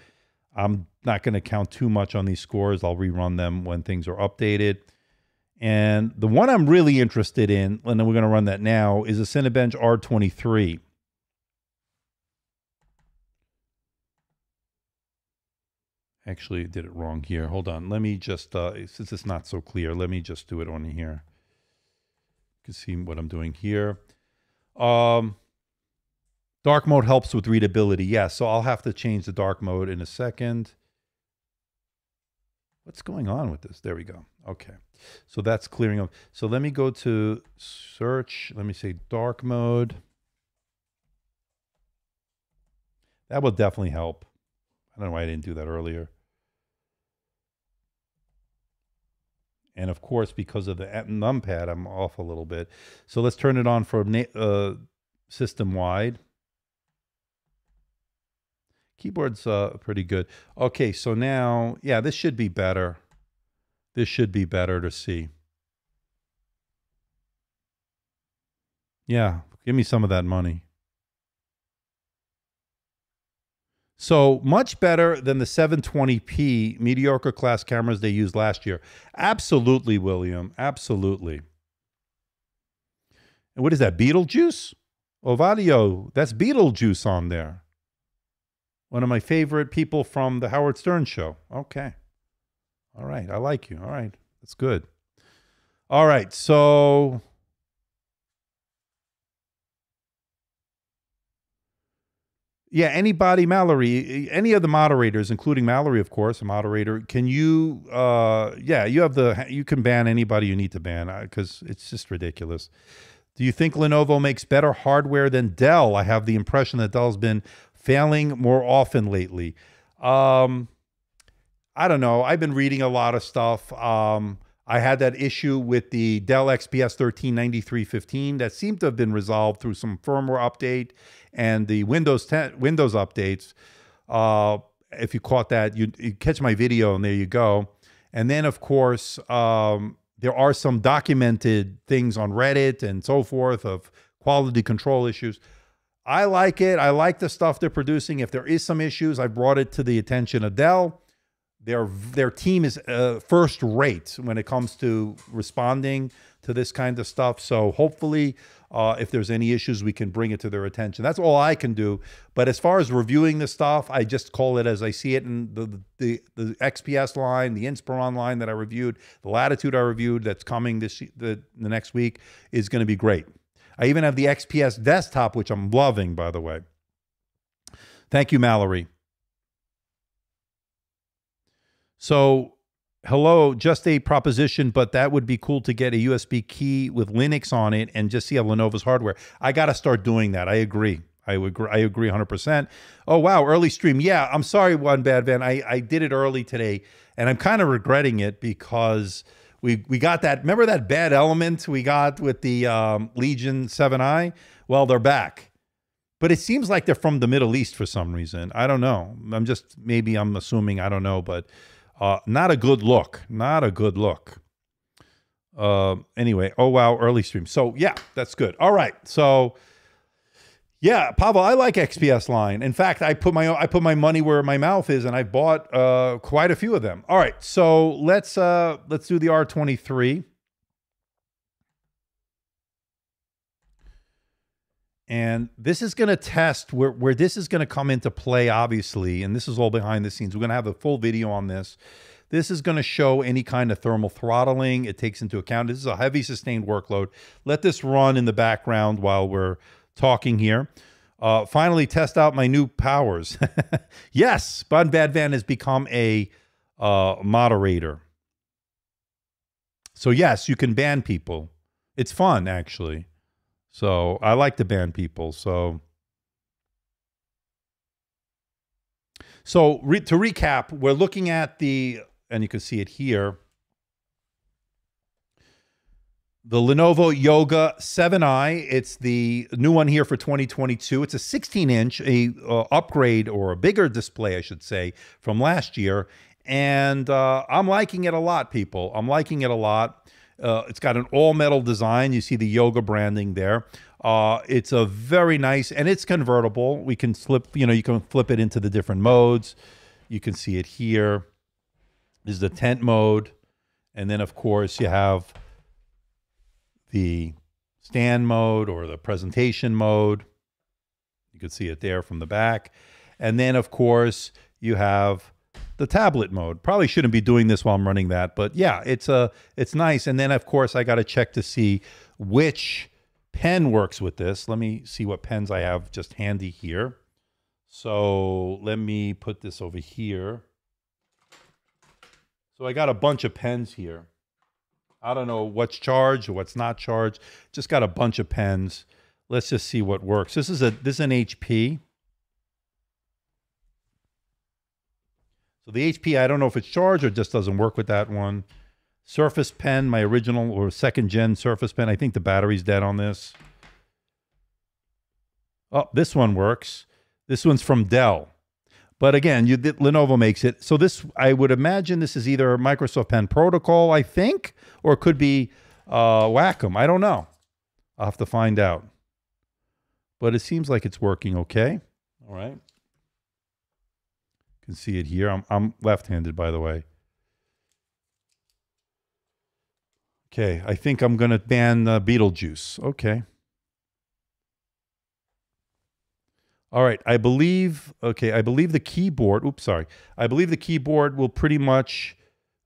I'm not going to count too much on these scores. I'll rerun them when things are updated. And the one I'm really interested in, and then we're going to run that now, is a Cinebench R23. Actually, I did it wrong here. Hold on. Let me just, since it's not so clear, let me just do it on here. You can see what I'm doing here. Dark mode helps with readability. Yeah, so I'll have to change the dark mode in a second. What's going on with this? There we go. Okay, so that's clearing up. So let me go to search. Let me say dark mode. That will definitely help. I don't know why I didn't do that earlier. And of course, because of the numpad, I'm off a little bit. So let's turn it on for system-wide. Keyboard's pretty good. Okay, so now, yeah, this should be better. This should be better to see. Yeah, give me some of that money. So much better than the 720p mediocre class cameras they used last year. Absolutely, William. Absolutely. And what is that? Beetlejuice? Ovadio. That's Beetlejuice on there. One of my favorite people from the Howard Stern show. Okay. All right. I like you. All right. That's good. All right. So yeah, anybody, Mallory, any of the moderators, including Mallory, of course, a moderator, can you, yeah, you have the, you can ban anybody you need to ban because it's just ridiculous. Do you think Lenovo makes better hardware than Dell? I have the impression that Dell's been failing more often lately. I don't know. I've been reading a lot of stuff. I had that issue with the Dell XPS 139315 that seemed to have been resolved through some firmware update and the Windows 10 Windows updates. If you caught that, you catch my video and there you go. And then, of course, there are some documented things on Reddit and so forth of quality control issues. I like it. I like the stuff they're producing. If there is some issues, I brought it to the attention of Dell. Their team is first rate when it comes to responding to this kind of stuff. So hopefully, if there's any issues, we can bring it to their attention. That's all I can do. But as far as reviewing this stuff, I just call it as I see it. And the XPS line, the Inspiron line that I reviewed, the Latitude I reviewed that's coming the next week is going to be great. I even have the XPS desktop, which I'm loving, by the way. Thank you, Mallory. So, hello, just a proposition, but that would be cool to get a USB key with Linux on it and just see how Lenovo's hardware. I got to start doing that. I agree. I agree 100%. Oh, wow, early stream. Yeah, I'm sorry, One Bad Van. I did it early today, and I'm kind of regretting it because we got that. Remember that bad element we got with the Legion 7i? Well, they're back. But it seems like they're from the Middle East for some reason. I don't know. I'm just, maybe I'm assuming, I don't know, but not a good look. Not a good look. Anyway, oh, wow, early stream. So, yeah, that's good. All right. So, yeah, Pavel, I like XPS line. In fact, I put my money where my mouth is, and I bought quite a few of them. All right. So, let's do the R23. And this is going to test where this is going to come into play, obviously. And this is all behind the scenes. We're going to have a full video on this. This is going to show any kind of thermal throttling. It takes into account. This is a heavy sustained workload. Let this run in the background while we're talking here. Finally, test out my new powers. Yes, Bun Bad Van has become a moderator. So, yes, you can ban people. It's fun, actually. So I like to ban people. So to recap, we're looking at the, and you can see it here. the Lenovo Yoga 7i. It's the new one here for 2022. It's a 16-inch, upgrade or a bigger display, I should say, from last year. And I'm liking it a lot, people. I'm liking it a lot. It's got an all-metal design. You see the Yoga branding there. It's a very nice, and it's convertible. We can slip, you know, you can flip it into the different modes. You can see it here. This is the tent mode. And then, of course, you have the stand mode or the presentation mode. You can see it there from the back. And then, of course, you have the tablet mode. Probably shouldn't be doing this while I'm running that, but yeah, it's nice. And then, of course, I got to check to see which pen works with this. Let me see what pens I have just handy here. So let me put this over here. So I got a bunch of pens here. I don't know what's charged or what's not charged. Just got a bunch of pens. Let's just see what works. This is an HP. So the HP, I don't know if it's charged or just doesn't work with that one. Surface Pen, my original or second-gen Surface Pen. I think the battery's dead on this. Oh, this one works. This one's from Dell. But again, Lenovo makes it. So this, I would imagine this is either Microsoft Pen Protocol, I think, or it could be Wacom. I don't know. I'll have to find out. But it seems like it's working okay. All right. Can see it here. I'm left-handed, by the way. Okay, I think I'm going to ban Beetlejuice. Okay. All right, I believe, okay, I believe the keyboard, oops, sorry. I believe the keyboard will pretty much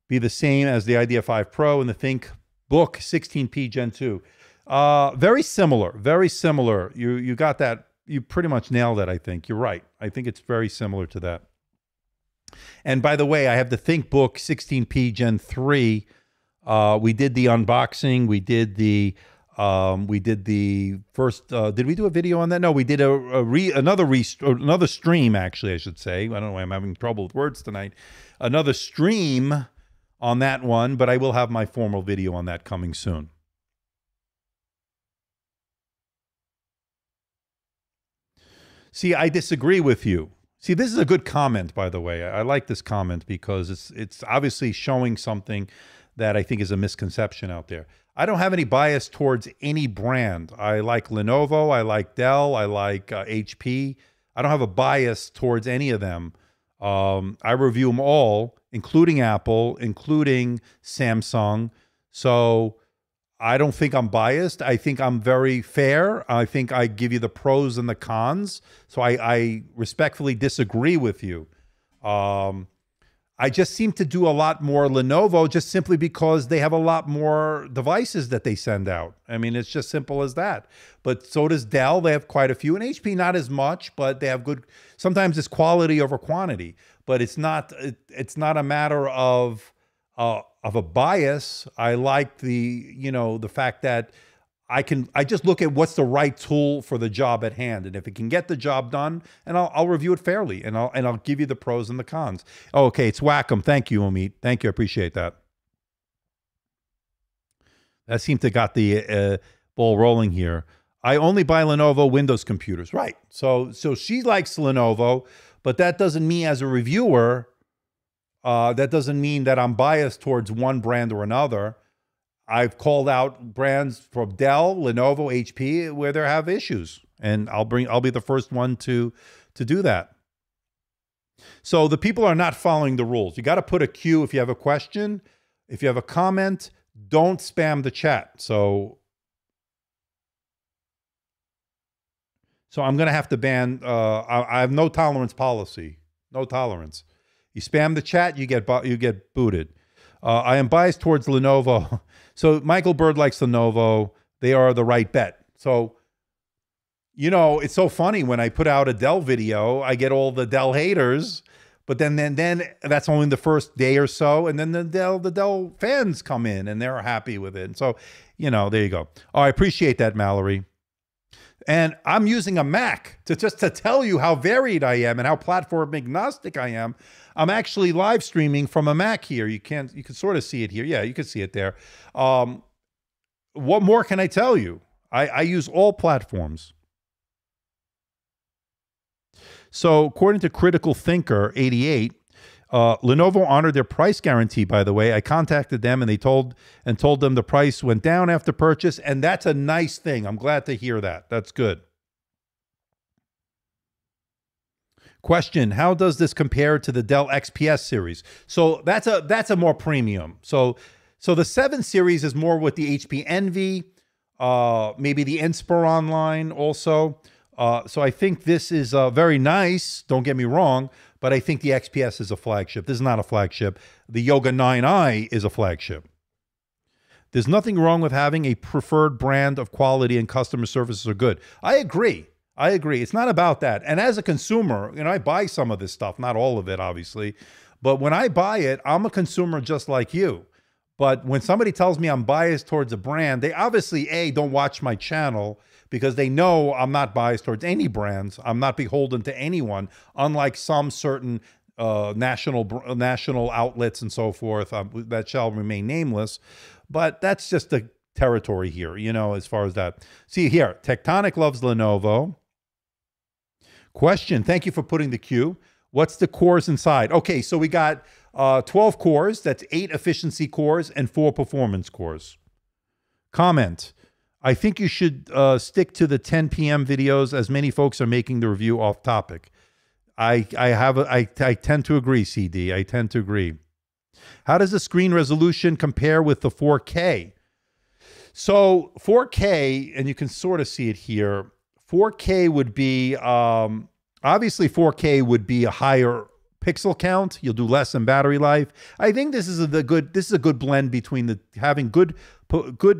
be the same as the Idea 5 Pro and the ThinkBook 16P Gen 2. Very similar, very similar. You got that. You pretty much nailed it, I think. You're right. I think it's very similar to that. And by the way, I have the ThinkBook 16P Gen 3. We did the unboxing. We did the first. Did we do a video on that? No, we did another stream. Actually, I should say. I don't know why I'm having trouble with words tonight. Another stream on that one, but I will have my formal video on that coming soon. See, I disagree with you. See, this is a good comment, by the way. I like this comment because it's obviously showing something that I think is a misconception out there. I don't have any bias towards any brand. I like Lenovo, I like Dell, I like HP. I don't have a bias towards any of them. I review them all, including Apple, including Samsung. So I don't think I'm biased. I think I'm very fair. I think I give you the pros and the cons. So I respectfully disagree with you. I just seem to do a lot more Lenovo just simply because they have a lot more devices that they send out. I mean, it's just simple as that. But so does Dell. They have quite a few. And HP, not as much, but they have good. Sometimes it's quality over quantity. But it's not a matter of a bias. I like the fact that I just look at what's the right tool for the job at hand, and if it can get the job done, and I'll review it fairly, and I'll give you the pros and the cons. Oh, okay, it's Wacom. Thank you, Omid. Thank you, I appreciate that. That seemed to got the ball rolling here. I only buy Lenovo Windows computers, right? So she likes Lenovo, but that doesn't mean as a reviewer. That doesn't mean that I'm biased towards one brand or another. I've called out brands from Dell, Lenovo, HP where they have issues, and I'll be the first one to do that. So the people are not following the rules. You got to put a cue if you have a question, if you have a comment. Don't spam the chat. So I'm going to have to ban. I have no tolerance policy. No tolerance. You spam the chat, you get booted. I am biased towards Lenovo. So Michael Bird likes Lenovo. They are the right bet. So, you know, it's so funny when I put out a Dell video, I get all the Dell haters, but then that's only the first day or so, and then the Dell fans come in and they're happy with it. And so, you know, there you go. Oh, I appreciate that, Mallory. And I'm using a Mac to tell you how varied I am and how platform agnostic I am. I'm actually live streaming from a Mac here. You can sort of see it here. Yeah, you can see it there. what more can I tell you? I use all platforms. So according to Critical Thinker 88, Lenovo honored their price guarantee, by the way. I contacted them and they told them the price went down after purchase, and that's a nice thing. I'm glad to hear that. That's good. Question: how does this compare to the Dell XPS series? So that's a more premium. So the 7 series is more with the HP Envy, maybe the Inspiron line also. So I think this is very nice, don't get me wrong, but I think the XPS is a flagship. This is not a flagship. The Yoga 9i is a flagship. There's nothing wrong with having a preferred brand of quality, and customer services are good. I agree. I agree. It's not about that. And as a consumer, you know, I buy some of this stuff, not all of it, obviously. But when I buy it, I'm a consumer just like you. But when somebody tells me I'm biased towards a brand, they obviously, A, don't watch my channel, because they know I'm not biased towards any brands. I'm not beholden to anyone, unlike some certain national outlets and so forth that shall remain nameless. But that's just the territory here, you know, as far as that. See here, Tectonic loves Lenovo. Question, thank you for putting the queue. What's the cores inside? Okay, so we got 12 cores. That's 8 efficiency cores and 4 performance cores. Comment. I think you should stick to the 10 p.m. videos, as many folks are making the review off topic. I tend to agree, CD. I tend to agree. How does the screen resolution compare with the 4K? So 4K, and you can sort of see it here, 4K would be, obviously 4K would be a higher pixel count. You'll do less in battery life. I think this is a good blend between the having good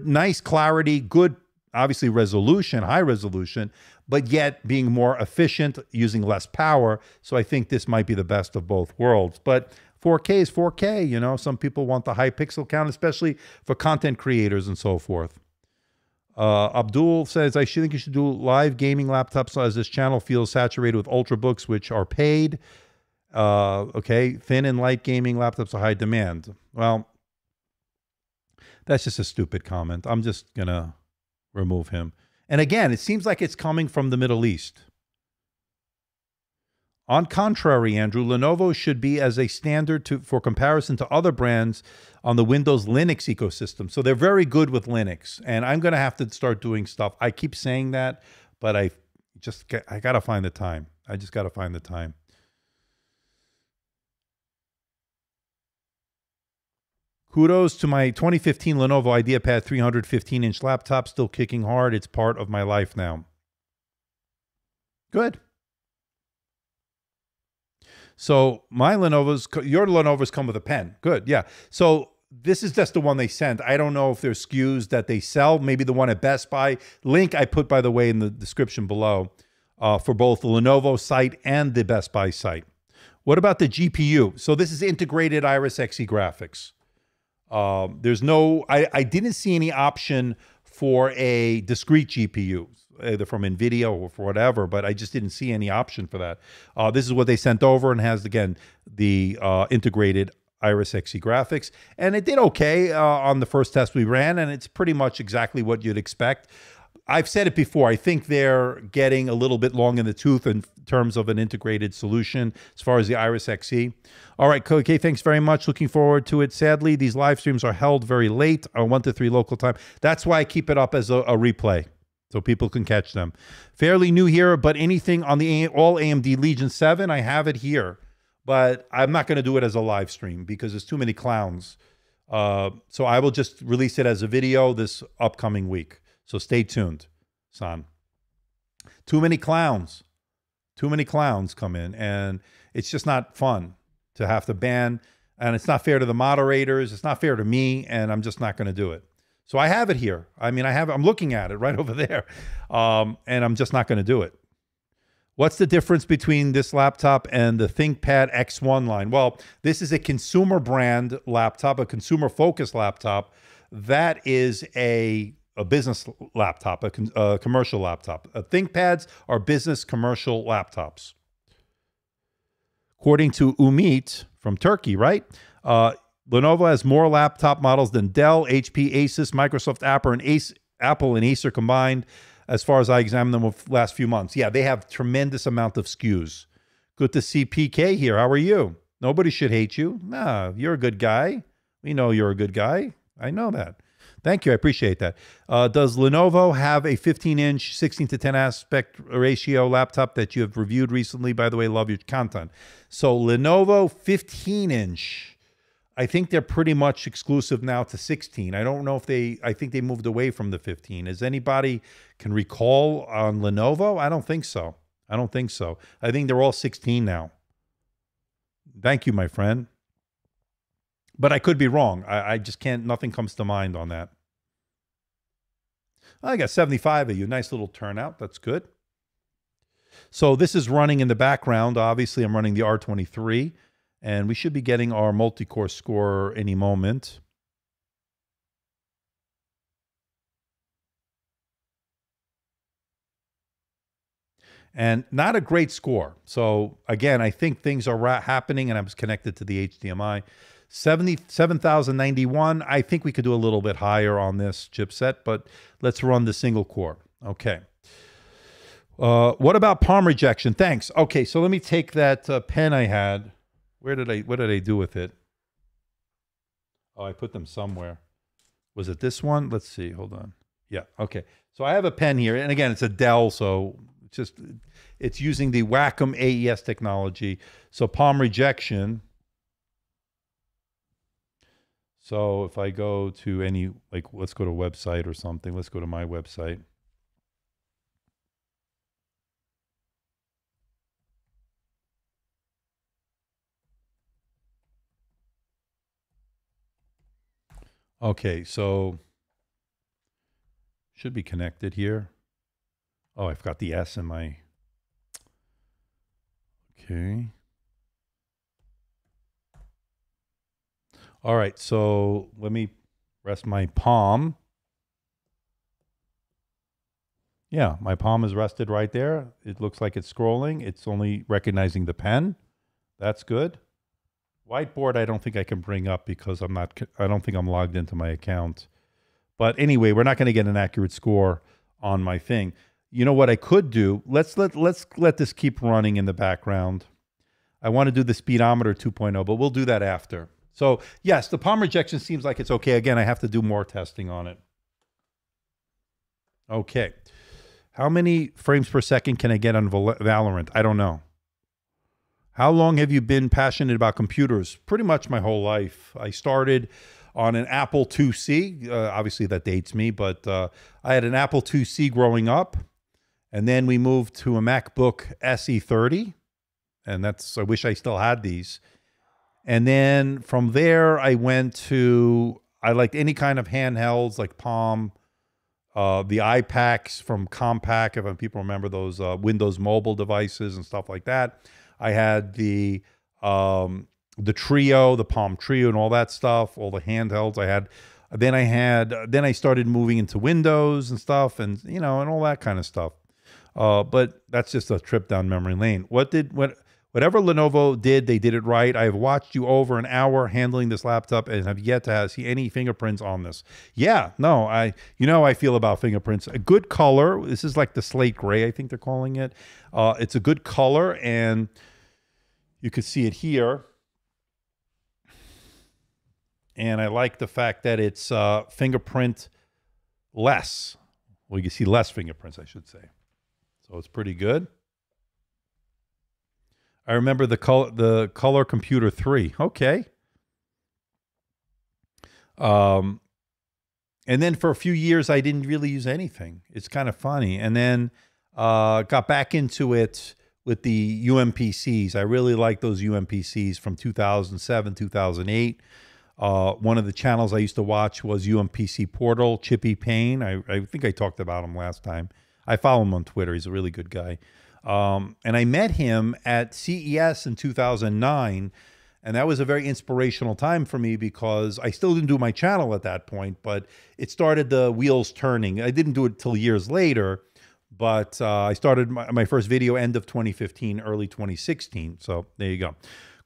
nice clarity, good obviously resolution, high resolution, but yet being more efficient using less power. So I think this might be the best of both worlds. But 4K is 4K, you know. Some people want the high pixel count, especially for content creators and so forth. Abdul says, I think you should do live gaming laptops as this channel feels saturated with ultrabooks, which are paid. Okay, thin and light gaming laptops are high demand. Well, that's just a stupid comment. I'm just going to remove him. And again, it seems like it's coming from the Middle East. On contrary, Andrew, Lenovo should be as a standard for comparison to other brands on the Windows Linux ecosystem. So they're very good with Linux, and I'm going to have to start doing stuff. I keep saying that, but I got to find the time. I just got to find the time. Kudos to my 2015 Lenovo IdeaPad 315-inch laptop, still kicking hard. It's part of my life now. Good. So my Lenovo's, your Lenovo's come with a pen. Good, yeah. So this is just the one they sent. I don't know if there's SKUs that they sell. Maybe the one at Best Buy. Link I put, by the way, in the description below for both the Lenovo site and the Best Buy site. What about the GPU? So this is integrated Iris Xe graphics. There's no, I didn't see any option for a discrete GPU, either from NVIDIA or for whatever, but I just didn't see any option for that. This is what they sent over, and has, again, the integrated Iris Xe graphics. And it did okay on the first test we ran, and it's pretty much exactly what you'd expect. I've said it before, I think they're getting a little bit long in the tooth in terms of an integrated solution as far as the Iris Xe. All right, okay, thanks very much. Looking forward to it. Sadly, these live streams are held very late, 1 to 3 local time. That's why I keep it up as a replay, so people can catch them. Fairly new here, but anything on the all AMD Legion 7, I have it here. But I'm not going to do it as a live stream because there's too many clowns. So I will just release it as a video this upcoming week. So stay tuned, son. Too many clowns. Too many clowns come in, and it's just not fun to have to ban, and it's not fair to the moderators, it's not fair to me, and I'm just not going to do it. So I have it here. I mean, I'm looking at it right over there, and I'm just not going to do it. What's the difference between this laptop and the ThinkPad X1 line? Well, this is a consumer brand laptop, a consumer-focused laptop. That is a business laptop, a commercial laptop. ThinkPads are business commercial laptops. According to Umit from Turkey, right? Lenovo has more laptop models than Dell, HP, Asus, Microsoft, Apple, and Acer combined, as far as I examined them over the last few months. Yeah, they have tremendous amount of SKUs. Good to see PK here. How are you? Nobody should hate you. Nah, you're a good guy. We know you're a good guy. I know that. Thank you. I appreciate that. Does Lenovo have a 15-inch 16 to 10 aspect ratio laptop that you have reviewed recently? By the way, love your content. So Lenovo 15-inch, I think they're pretty much exclusive now to 16. I don't know if they, I think they moved away from the 15. Is anybody can recall on Lenovo? I don't think so. I don't think so. I think they're all 16 now. Thank you, my friend. But I could be wrong. I just can't, nothing comes to mind on that. I got 75 of you. Nice little turnout. That's good. So this is running in the background. Obviously, I'm running the R23, and we should be getting our multi-core score any moment. And not a great score. So again, I think things are happening, and I was connected to the HDMI. 77,091. I think we could do a little bit higher on this chipset, but let's run the single core. Okay. What about palm rejection? Thanks. Okay, so let me take that pen I had. What did I do with it? Oh, I put them somewhere. Was it this one? Let's see. Hold on. Yeah. Okay. So I have a pen here, and again, it's a Dell, so it's using the Wacom AES technology. So palm rejection. So if I go to any, like, let's go to a website or something. Let's go to my website. Okay, so should be connected here. Oh, I've got the S in my, okay. All right, so let me rest my palm. Yeah, my palm is rested right there. It looks like it's scrolling. It's only recognizing the pen. That's good. Whiteboard, I don't think I can bring up because I'm not, I don't think I'm logged into my account. But anyway, we're not going to get an accurate score on my thing. You know what I could do? Let's let this keep running in the background. I want to do the speedometer 2.0, but we'll do that after. So yes, the palm rejection seems like it's okay. Again, I have to do more testing on it. Okay. How many frames per second can I get on Valorant? I don't know. How long have you been passionate about computers? Pretty much my whole life. I started on an Apple IIc. Obviously that dates me, but I had an Apple IIc growing up. And then we moved to a MacBook SE30. And that's, I wish I still had these. And then from there, I went to, I liked any kind of handhelds like Palm, the iPacs from Compaq, if people remember those Windows mobile devices and stuff like that. I had the Trio, the Palm Trio and all that stuff, all the handhelds I had. Then I had, then I started moving into Windows and stuff and, you know, and all that kind of stuff. But that's just a trip down memory lane. Whatever Lenovo did, they did it right. I have watched you over an hour handling this laptop and have yet to see any fingerprints on this. Yeah, no, you know I feel about fingerprints. A good color. This is like the slate gray, I think they're calling it. It's a good color, and you can see it here. And I like the fact that it's fingerprint less. Well, you can see less fingerprints, I should say. So it's pretty good. I remember the Color Computer 3. Okay. And then for a few years, I didn't really use anything. It's kind of funny. And then got back into it with the UMPCs. I really like those UMPCs from 2007, 2008. One of the channels I used to watch was UMPC Portal, Chippy Payne. I think I talked about him last time. I follow him on Twitter. He's a really good guy. And I met him at CES in 2009, and that was a very inspirational time for me because I still didn't do my channel at that point, but it started the wheels turning. I didn't do it till years later, but I started my first video end of 2015, early 2016. So there you go.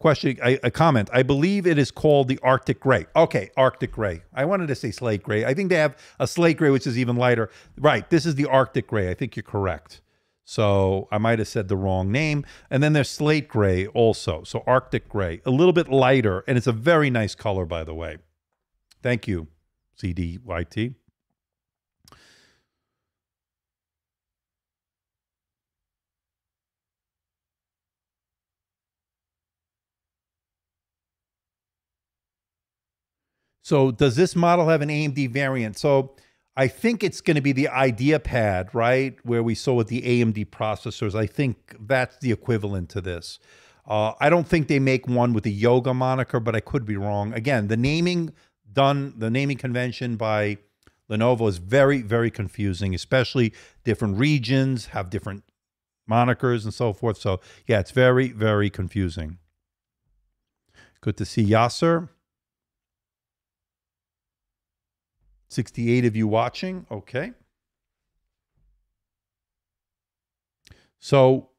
question, a comment. I believe it is called the Arctic Gray. Okay, Arctic Gray. I wanted to say Slate Gray. I think they have a Slate Gray, which is even lighter. Right, this is the Arctic Gray. I think you're correct. So I might have said the wrong name. And then there's Slate Gray also. So Arctic Gray, a little bit lighter. And it's a very nice color, by the way. Thank you, CDYT. So does this model have an AMD variant? So I think it's going to be the IdeaPad, right? Where we saw with the AMD processors. I think that's the equivalent to this. I don't think they make one with the Yoga moniker, but I could be wrong. Again, the naming done, the naming convention by Lenovo is very, very confusing, especially different regions have different monikers and so forth. So yeah, it's very, very confusing. Good to see Yasser. 68 of you watching, okay. So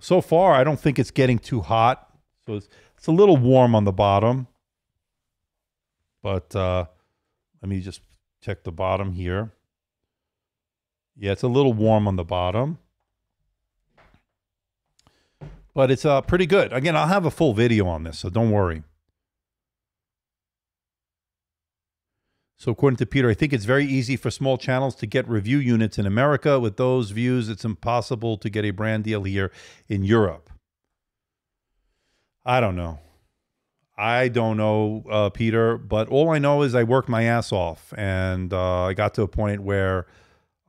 far, I don't think it's getting too hot. So it's a little warm on the bottom. But let me just check the bottom here. Yeah, it's a little warm on the bottom. But it's pretty good. Again, I'll have a full video on this, so don't worry. So according to Peter, I think it's very easy for small channels to get review units in America. With those views, it's impossible to get a brand deal here in Europe. I don't know. Peter, but all I know is I worked my ass off. And I got to a point where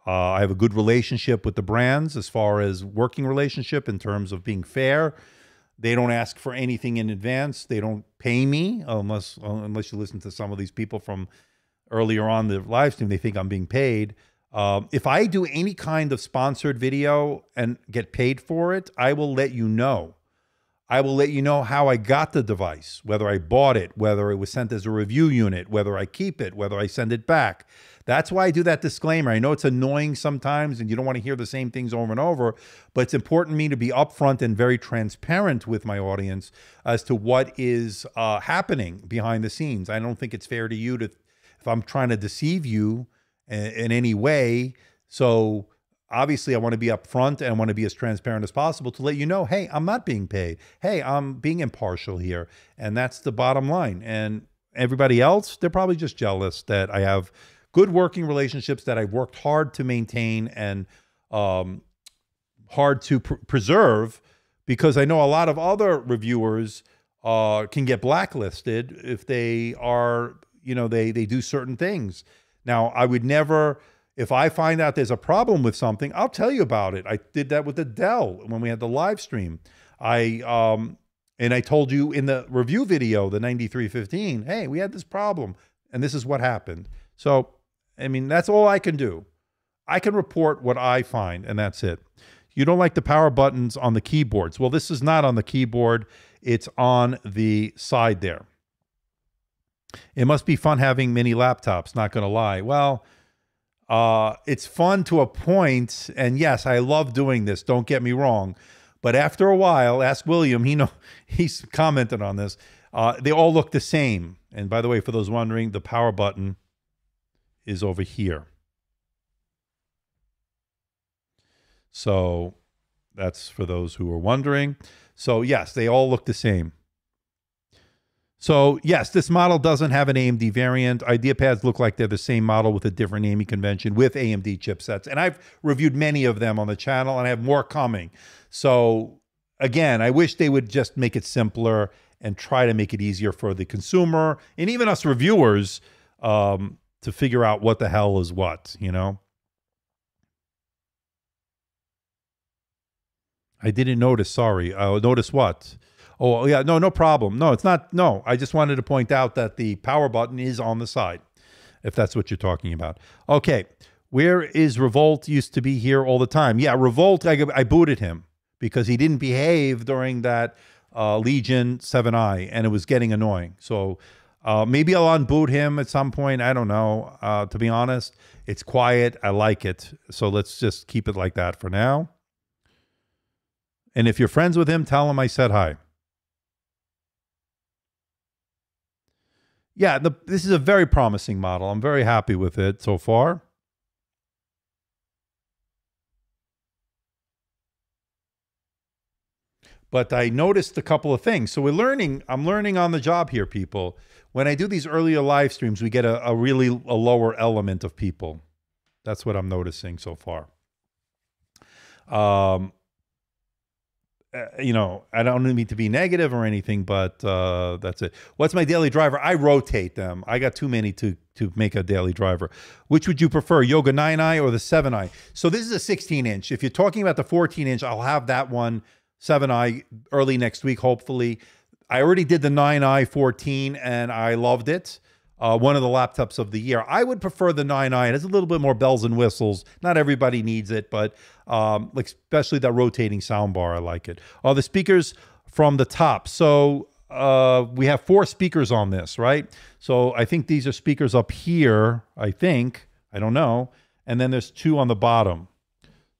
I have a good relationship with the brands as far as working relationship in terms of being fair. They don't ask for anything in advance. They don't pay me unless you listen to some of these people from earlier on the live stream, they think I'm being paid. If I do any kind of sponsored video and get paid for it, I will let you know. I will let you know how I got the device, whether I bought it, whether it was sent as a review unit, whether I keep it, whether I send it back. That's why I do that disclaimer. I know it's annoying sometimes and you don't want to hear the same things over and over, but it's important to me to be upfront and very transparent with my audience as to what is happening behind the scenes. I don't think it's fair to you to... If I'm trying to deceive you in any way, so obviously I want to be upfront and I want to be as transparent as possible to let you know, hey, I'm not being paid. Hey, I'm being impartial here. And that's the bottom line. And everybody else, they're probably just jealous that I have good working relationships that I've worked hard to maintain and hard to preserve, because I know a lot of other reviewers can get blacklisted if they are... You know, they do certain things. Now, I would never, if I find out there's a problem with something, I'll tell you about it. I did that with the Dell when we had the live stream. And I told you in the review video, the 9315, hey, we had this problem and this is what happened. So, I mean, that's all I can do. I can report what I find and that's it. You don't like the power buttons on the keyboards. Well, this is not on the keyboard. It's on the side there. It must be fun having mini laptops, not going to lie. Well, it's fun to a point, and yes, I love doing this, don't get me wrong. But after a while, ask William, he's commented on this, they all look the same. And by the way, for those wondering, the power button is over here. So that's for those who are wondering. So yes, they all look the same. So yes, this model doesn't have an AMD variant. IdeaPads look like they're the same model with a different naming convention with AMD chipsets. And I've reviewed many of them on the channel and I have more coming. So again, I wish they would just make it simpler and try to make it easier for the consumer and even us reviewers to figure out what the hell is what, you know? I didn't notice, sorry. Notice what? Oh, yeah, no, no problem. No, it's not. No, I just wanted to point out that the power button is on the side, if that's what you're talking about. Okay, where is Revolt? Used to be here all the time. Yeah, Revolt, I booted him because he didn't behave during that Legion 7i, and it was getting annoying. So maybe I'll unboot him at some point. I don't know. To be honest, it's quiet. I like it. So let's just keep it like that for now. And if you're friends with him, tell him I said hi. yeah, this is a very promising model. I'm very happy with it so far. But I noticed a couple of things. So we're learning, I'm learning on the job here, people. When I do these earlier live streams, we get a really lower element of people. That's what I'm noticing so far. You know, I don't mean to be negative or anything, but that's it. What's my daily driver? I rotate them. I got too many to make a daily driver. Which would you prefer, Yoga 9i or the 7i? So this is a 16-inch. If you're talking about the 14-inch, I'll have that one. 7i early next week, hopefully. I already did the 9i 14 and I loved it. One of the laptops of the year. I would prefer the 9i. It has a little bit more bells and whistles. Not everybody needs it, but especially that rotating soundbar, I like it. The speakers from the top. So we have 4 speakers on this, right? So I think these are speakers up here, I think. I don't know. And then there's 2 on the bottom.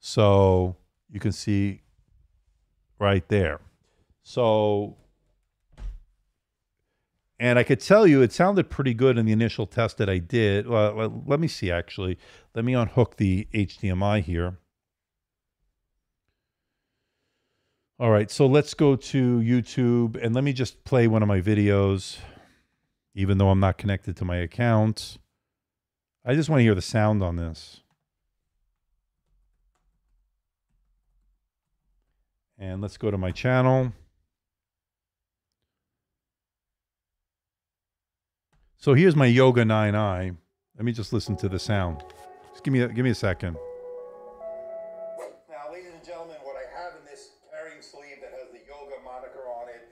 So you can see right there. So, and I could tell you it sounded pretty good in the initial test that I did. Let me see, actually. Let me unhook the HDMI here. All right, so let's go to YouTube and let me just play one of my videos, even though I'm not connected to my account. I just want to hear the sound on this. And let's go to my channel. So here's my Yoga 9i. Let me just listen to the sound. Just give me a second. Now, ladies and gentlemen, what I have in this carrying sleeve that has the Yoga moniker on it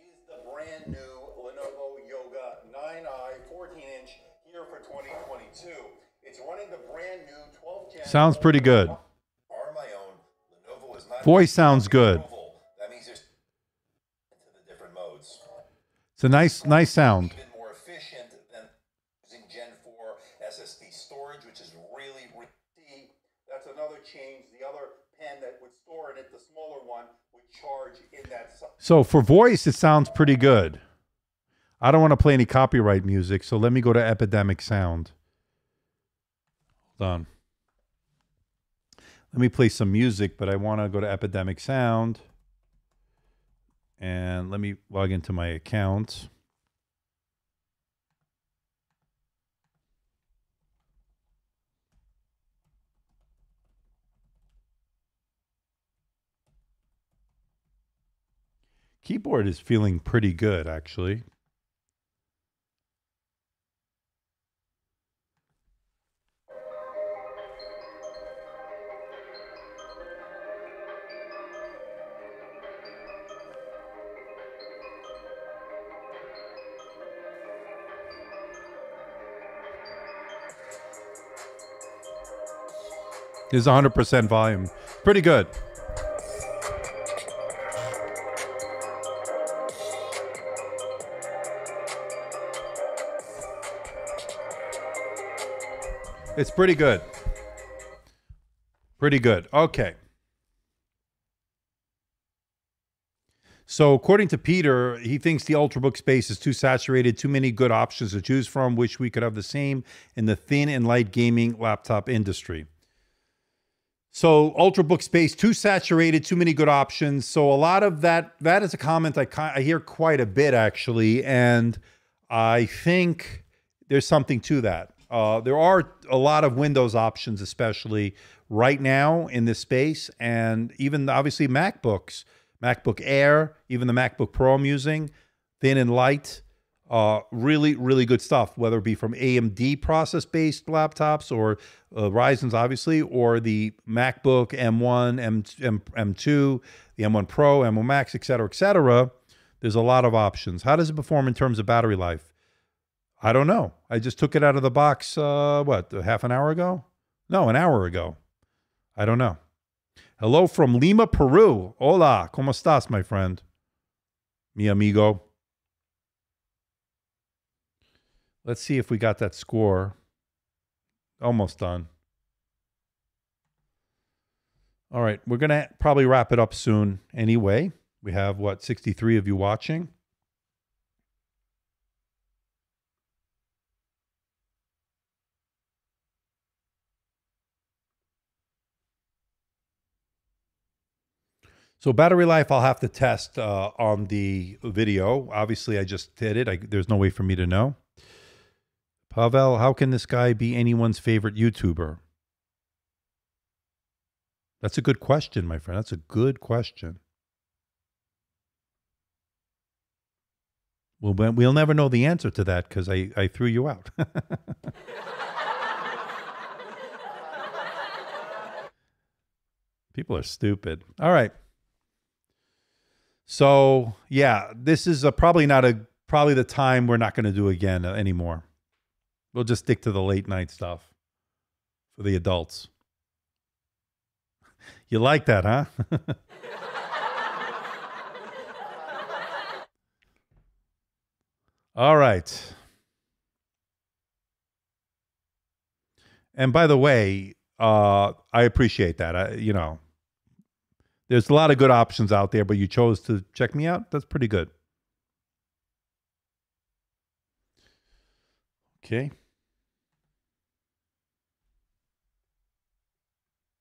is the brand new Lenovo Yoga 9i 14-inch here for 2022. It's running the brand new 12-channel. Sounds pretty good. Voice sounds good. That means there's the different modes. It's a nice sound. Even more efficient than using Gen 4 SSD storage, which is really deep. That's another change. The other pen that would store in it, the smaller one, would charge in that. So for voice, it sounds pretty good. I don't want to play any copyright music, so let me go to Epidemic Sound. Hold on. Let me play some music, but I want to go to Epidemic Sound. And let me log into my account. Keyboard is feeling pretty good, actually. Is 100% volume. Pretty good. It's pretty good. Pretty good. Okay. So according to Peter, he thinks the Ultrabook space is too saturated, too many good options to choose from. Wish we could have the same in the thin and light gaming laptop industry. So Ultrabook space, too saturated, too many good options. So a lot of that is a comment I hear quite a bit, actually. And I think there's something to that. There are a lot of Windows options, especially right now in this space. And even obviously MacBooks, MacBook Air, even the MacBook Pro I'm using, thin and light, really, really good stuff, whether it be from AMD process-based laptops or Ryzen's, obviously, or the MacBook M1, M2, the M1 Pro, M1 Max, et cetera, et cetera. There's a lot of options. How does it perform in terms of battery life? I don't know. I just took it out of the box, what, half an hour ago? No, an hour ago. I don't know. Hello from Lima, Peru. Hola, ¿cómo estás, my friend? Mi amigo. Let's see if we got that score. Almost done. All right, we're going to probably wrap it up soon anyway. We have, what, 63 of you watching? So battery life, I'll have to test on the video. Obviously, I just did it. There's no way for me to know. Pavel, how can this guy be anyone's favorite YouTuber? That's a good question, my friend. That's a good question. Well, we'll never know the answer to that because I threw you out. People are stupid. All right. So yeah, this is probably the time we're not going to do again anymore. We'll just stick to the late night stuff for the adults. You like that, huh? All right. And by the way, I appreciate that. You know, there's a lot of good options out there, but you chose to check me out. That's pretty good. Okay.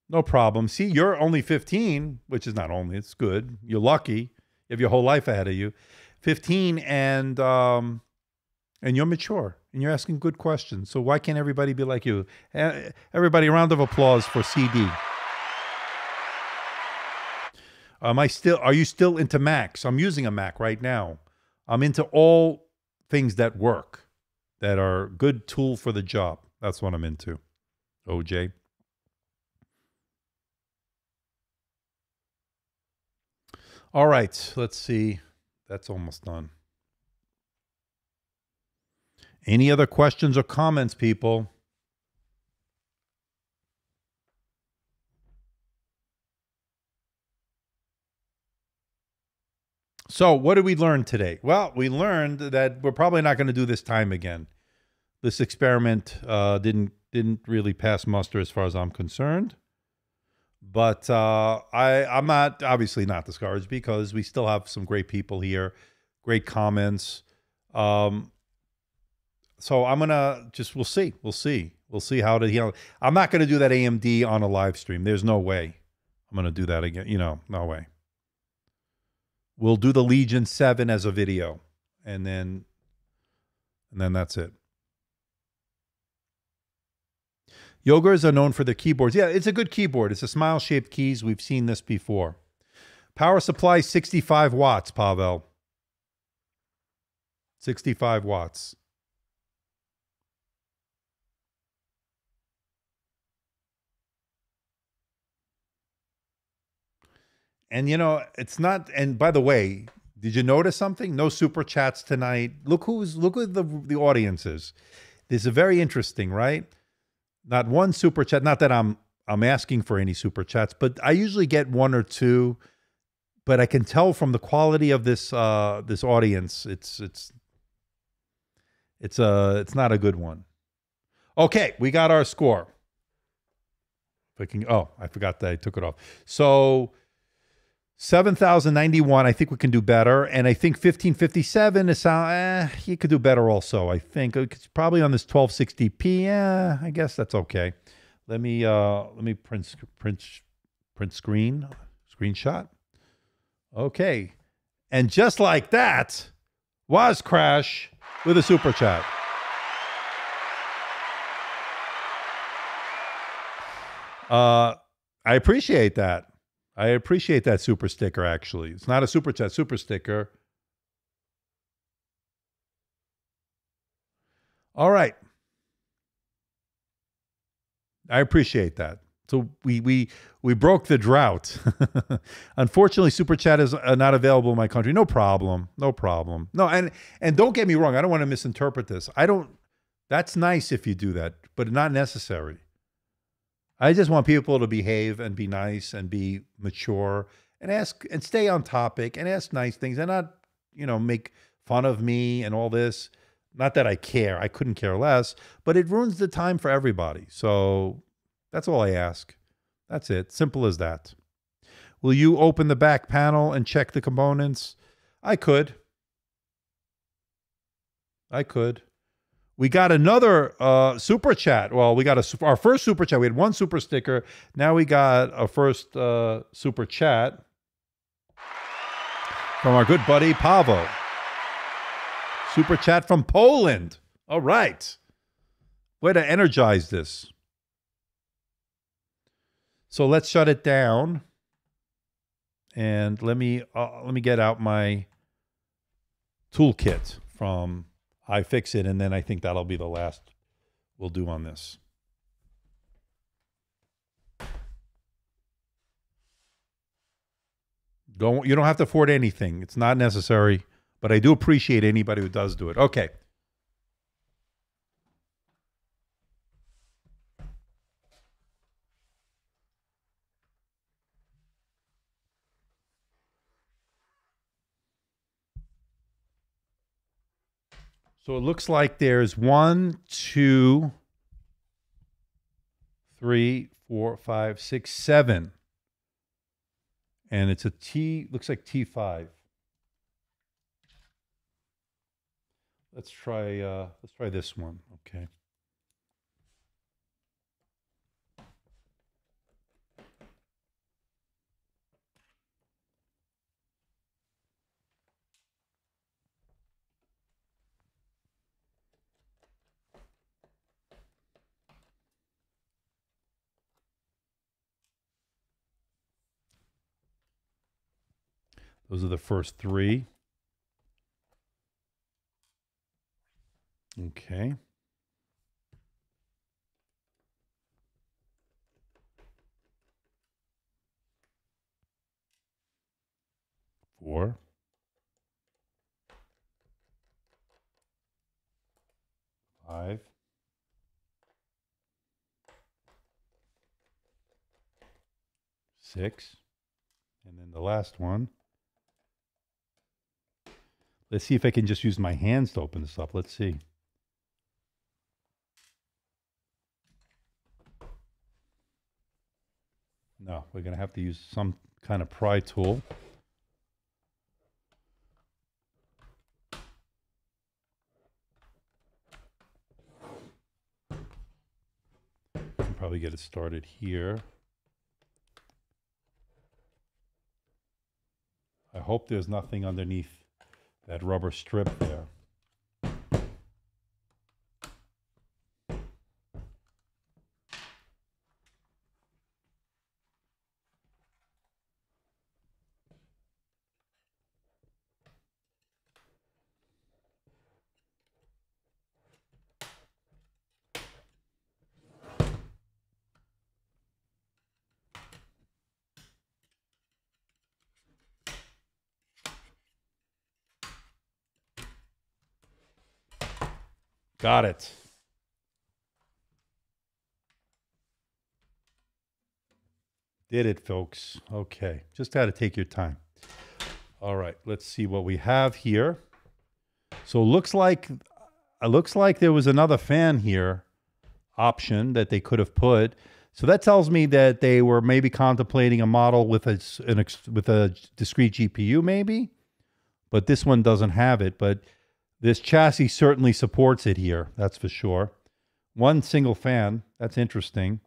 No problem. See, you're only 15, which is not only, it's good. You're lucky. You have your whole life ahead of you. 15 and you're mature and you're asking good questions. So why can't everybody be like you? Everybody, a round of applause for CD. Are you still into Macs? I'm using a Mac right now. I'm into all things that work, that are good tool for the job. That's what I'm into, OJ. All right, let's see. That's almost done. Any other questions or comments, people? So what did we learn today? Well, we learned that we're probably not going to do this time again. This experiment didn't really pass muster as far as I'm concerned. But I'm not, obviously not discouraged, because we still have some great people here, great comments. So I'm going to just, we'll see how to, I'm not going to do that AMD on a live stream. There's no way I'm going to do that again. You know, no way. We'll do the Legion 7 as a video, and then that's it. Yogers are known for their keyboards. Yeah, it's a good keyboard. It's a smile-shaped keys. We've seen this before. Power supply, 65 watts, Pavel. 65 watts. And, you know, it's not, and by the way, did you notice something? No super chats tonight. Look who the audience is. This is very interesting, right? Not one super chat, not that I'm asking for any super chats, but I usually get one or two, but I can tell from the quality of this, this audience, it's not a good one. Okay. We got our score. If I can, oh, I forgot that I took it off. So 7,091, I think we can do better. And I think 1557 is you could do better also, I think. It's probably on this 1260p. Yeah, I guess that's okay. Let me print screenshot. Okay. And just like that, was Crash with a super chat. I appreciate that. I appreciate that super sticker, actually. It's not a super chat, super sticker. All right. I appreciate that. So we broke the drought. Unfortunately, super chat is not available in my country. No problem. No problem. No, and don't get me wrong. I don't want to misinterpret this. That's nice if you do that, but not necessary. I just want people to behave and be nice and be mature and ask and stay on topic and ask nice things and not, you know, make fun of me and all this. Not that I care. I couldn't care less, but it ruins the time for everybody. So that's all I ask. That's it. Simple as that. Will you open the back panel and check the components? I could. I could. We got another super chat. Well, we got our first super chat. We had one super sticker. Now we got a first super chat. from our good buddy Pavo. Super chat from Poland. All right. Way to energize this. So let's shut it down. And let me get out my toolkit from iFixit, and then I think that'll be the last we'll do on this. You don't have to afford anything. It's not necessary, but I do appreciate anybody who does do it. Okay. So it looks like there's 1, 2, 3, 4, 5, 6, 7. And it's a T, looks like T5. Let's try this one. Okay. Those are the first three. Okay. Four. Five. Six. And then the last one. Let's see if I can just use my hands to open this up. Let's see. No, we're going to have to use some kind of pry tool. We can probably get it started here. I hope there's nothing underneath that rubber strip there. Got it. Did it, folks. Okay. Just had to take your time. All right. Let's see what we have here. So looks like there was another fan here option that they could have put. So that tells me that they were maybe contemplating a model with a discrete GPU maybe, but this one doesn't have it. But this chassis certainly supports it here, that's for sure. One single fan, that's interesting.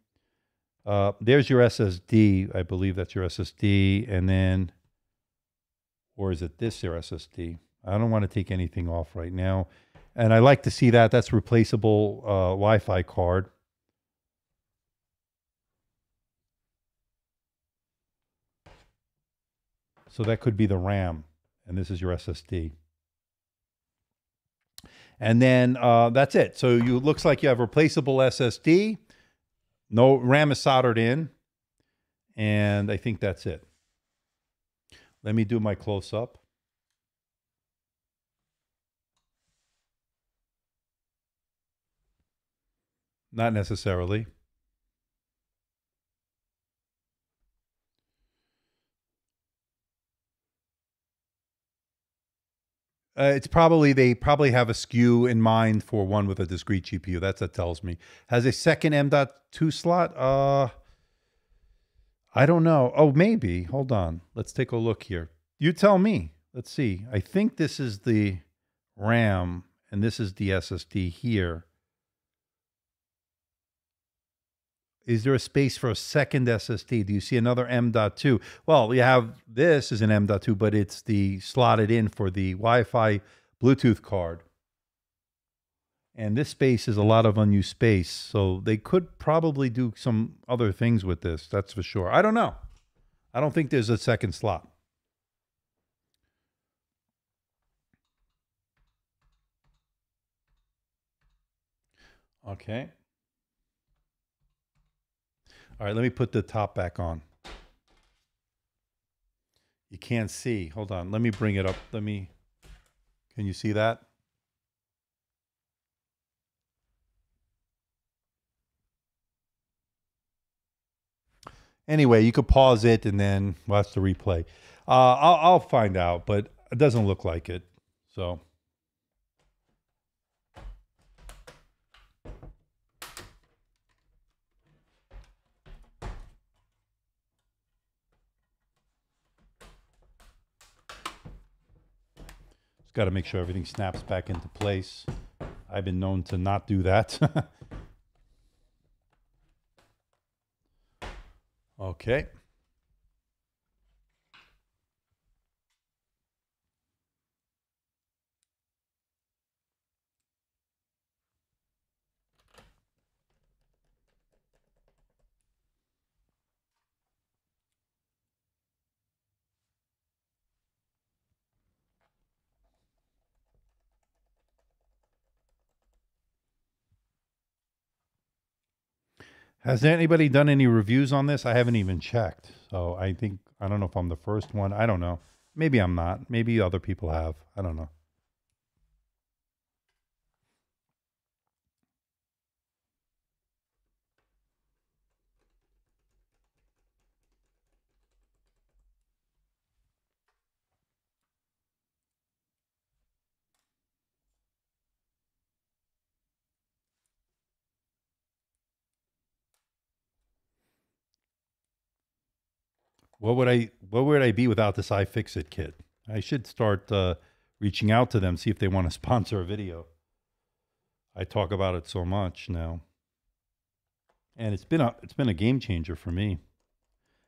There's your SSD, I believe that's your SSD, and then, or is it this, your SSD? I don't want to take anything off right now. And I like to see that, that's a replaceable Wi-Fi card. So that could be the RAM, and this is your SSD. And then that's it. So you looks like you have replaceable SSD. No RAM is soldered in. And I think that's it. Let me do my close up. Not necessarily. It's probably, they have a SKU in mind for one with a discrete GPU. That's what tells me. Has a second M.2 slot? I don't know. Oh, maybe. Hold on. Let's take a look here. You tell me. Let's see. I think this is the RAM and this is the SSD here. Is there a space for a second SSD? Do you see another M.2? Well, you have this is an M.2, but it's the slotted in for the Wi-Fi Bluetooth card. And this space is a lot of unused space. So they could probably do some other things with this. That's for sure. I don't know. I don't think there's a second slot. Okay. All right, let me put the top back on. You can't see. Hold on. Let me bring it up. Can you see that? Anyway, you could pause it and then watch the replay. I'll find out, but it doesn't look like it. So. Just got to make sure everything snaps back into place. I've been known to not do that. Okay. Has anybody done any reviews on this? I haven't even checked. So I don't know if I'm the first one. I don't know. Maybe I'm not. Maybe other people have. I don't know. What would I be without this iFixit kit? I should start reaching out to them, see if they want to sponsor a video. I talk about it so much now, and it's been a game changer for me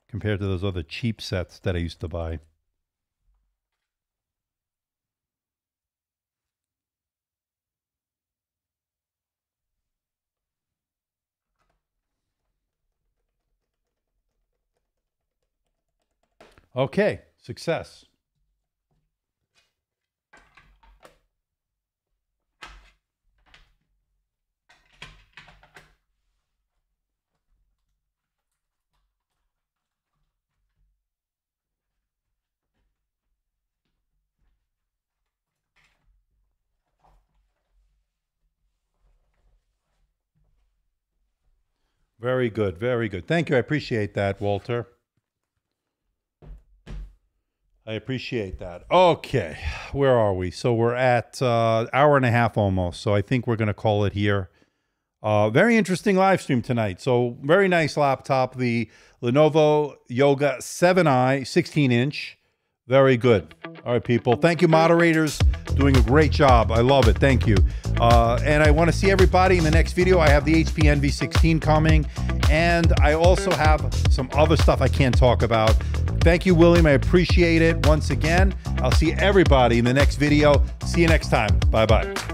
compared to those other cheap sets that I used to buy. Okay, success. Very good, very good. Thank you. I appreciate that, Walter. I appreciate that. Okay, where are we? So we're at hour and a half almost. So I think we're going to call it here. Very interesting live stream tonight. So very nice laptop, the Lenovo Yoga 7i, 16-inch. Very good. All right, people. Thank you, moderators. Doing a great job. I love it. Thank you. And I want to see everybody in the next video. I have the HP Envy 16 coming. And I also have some other stuff I can't talk about. Thank you, William. I appreciate it once again. I'll see everybody in the next video. See you next time. Bye-bye.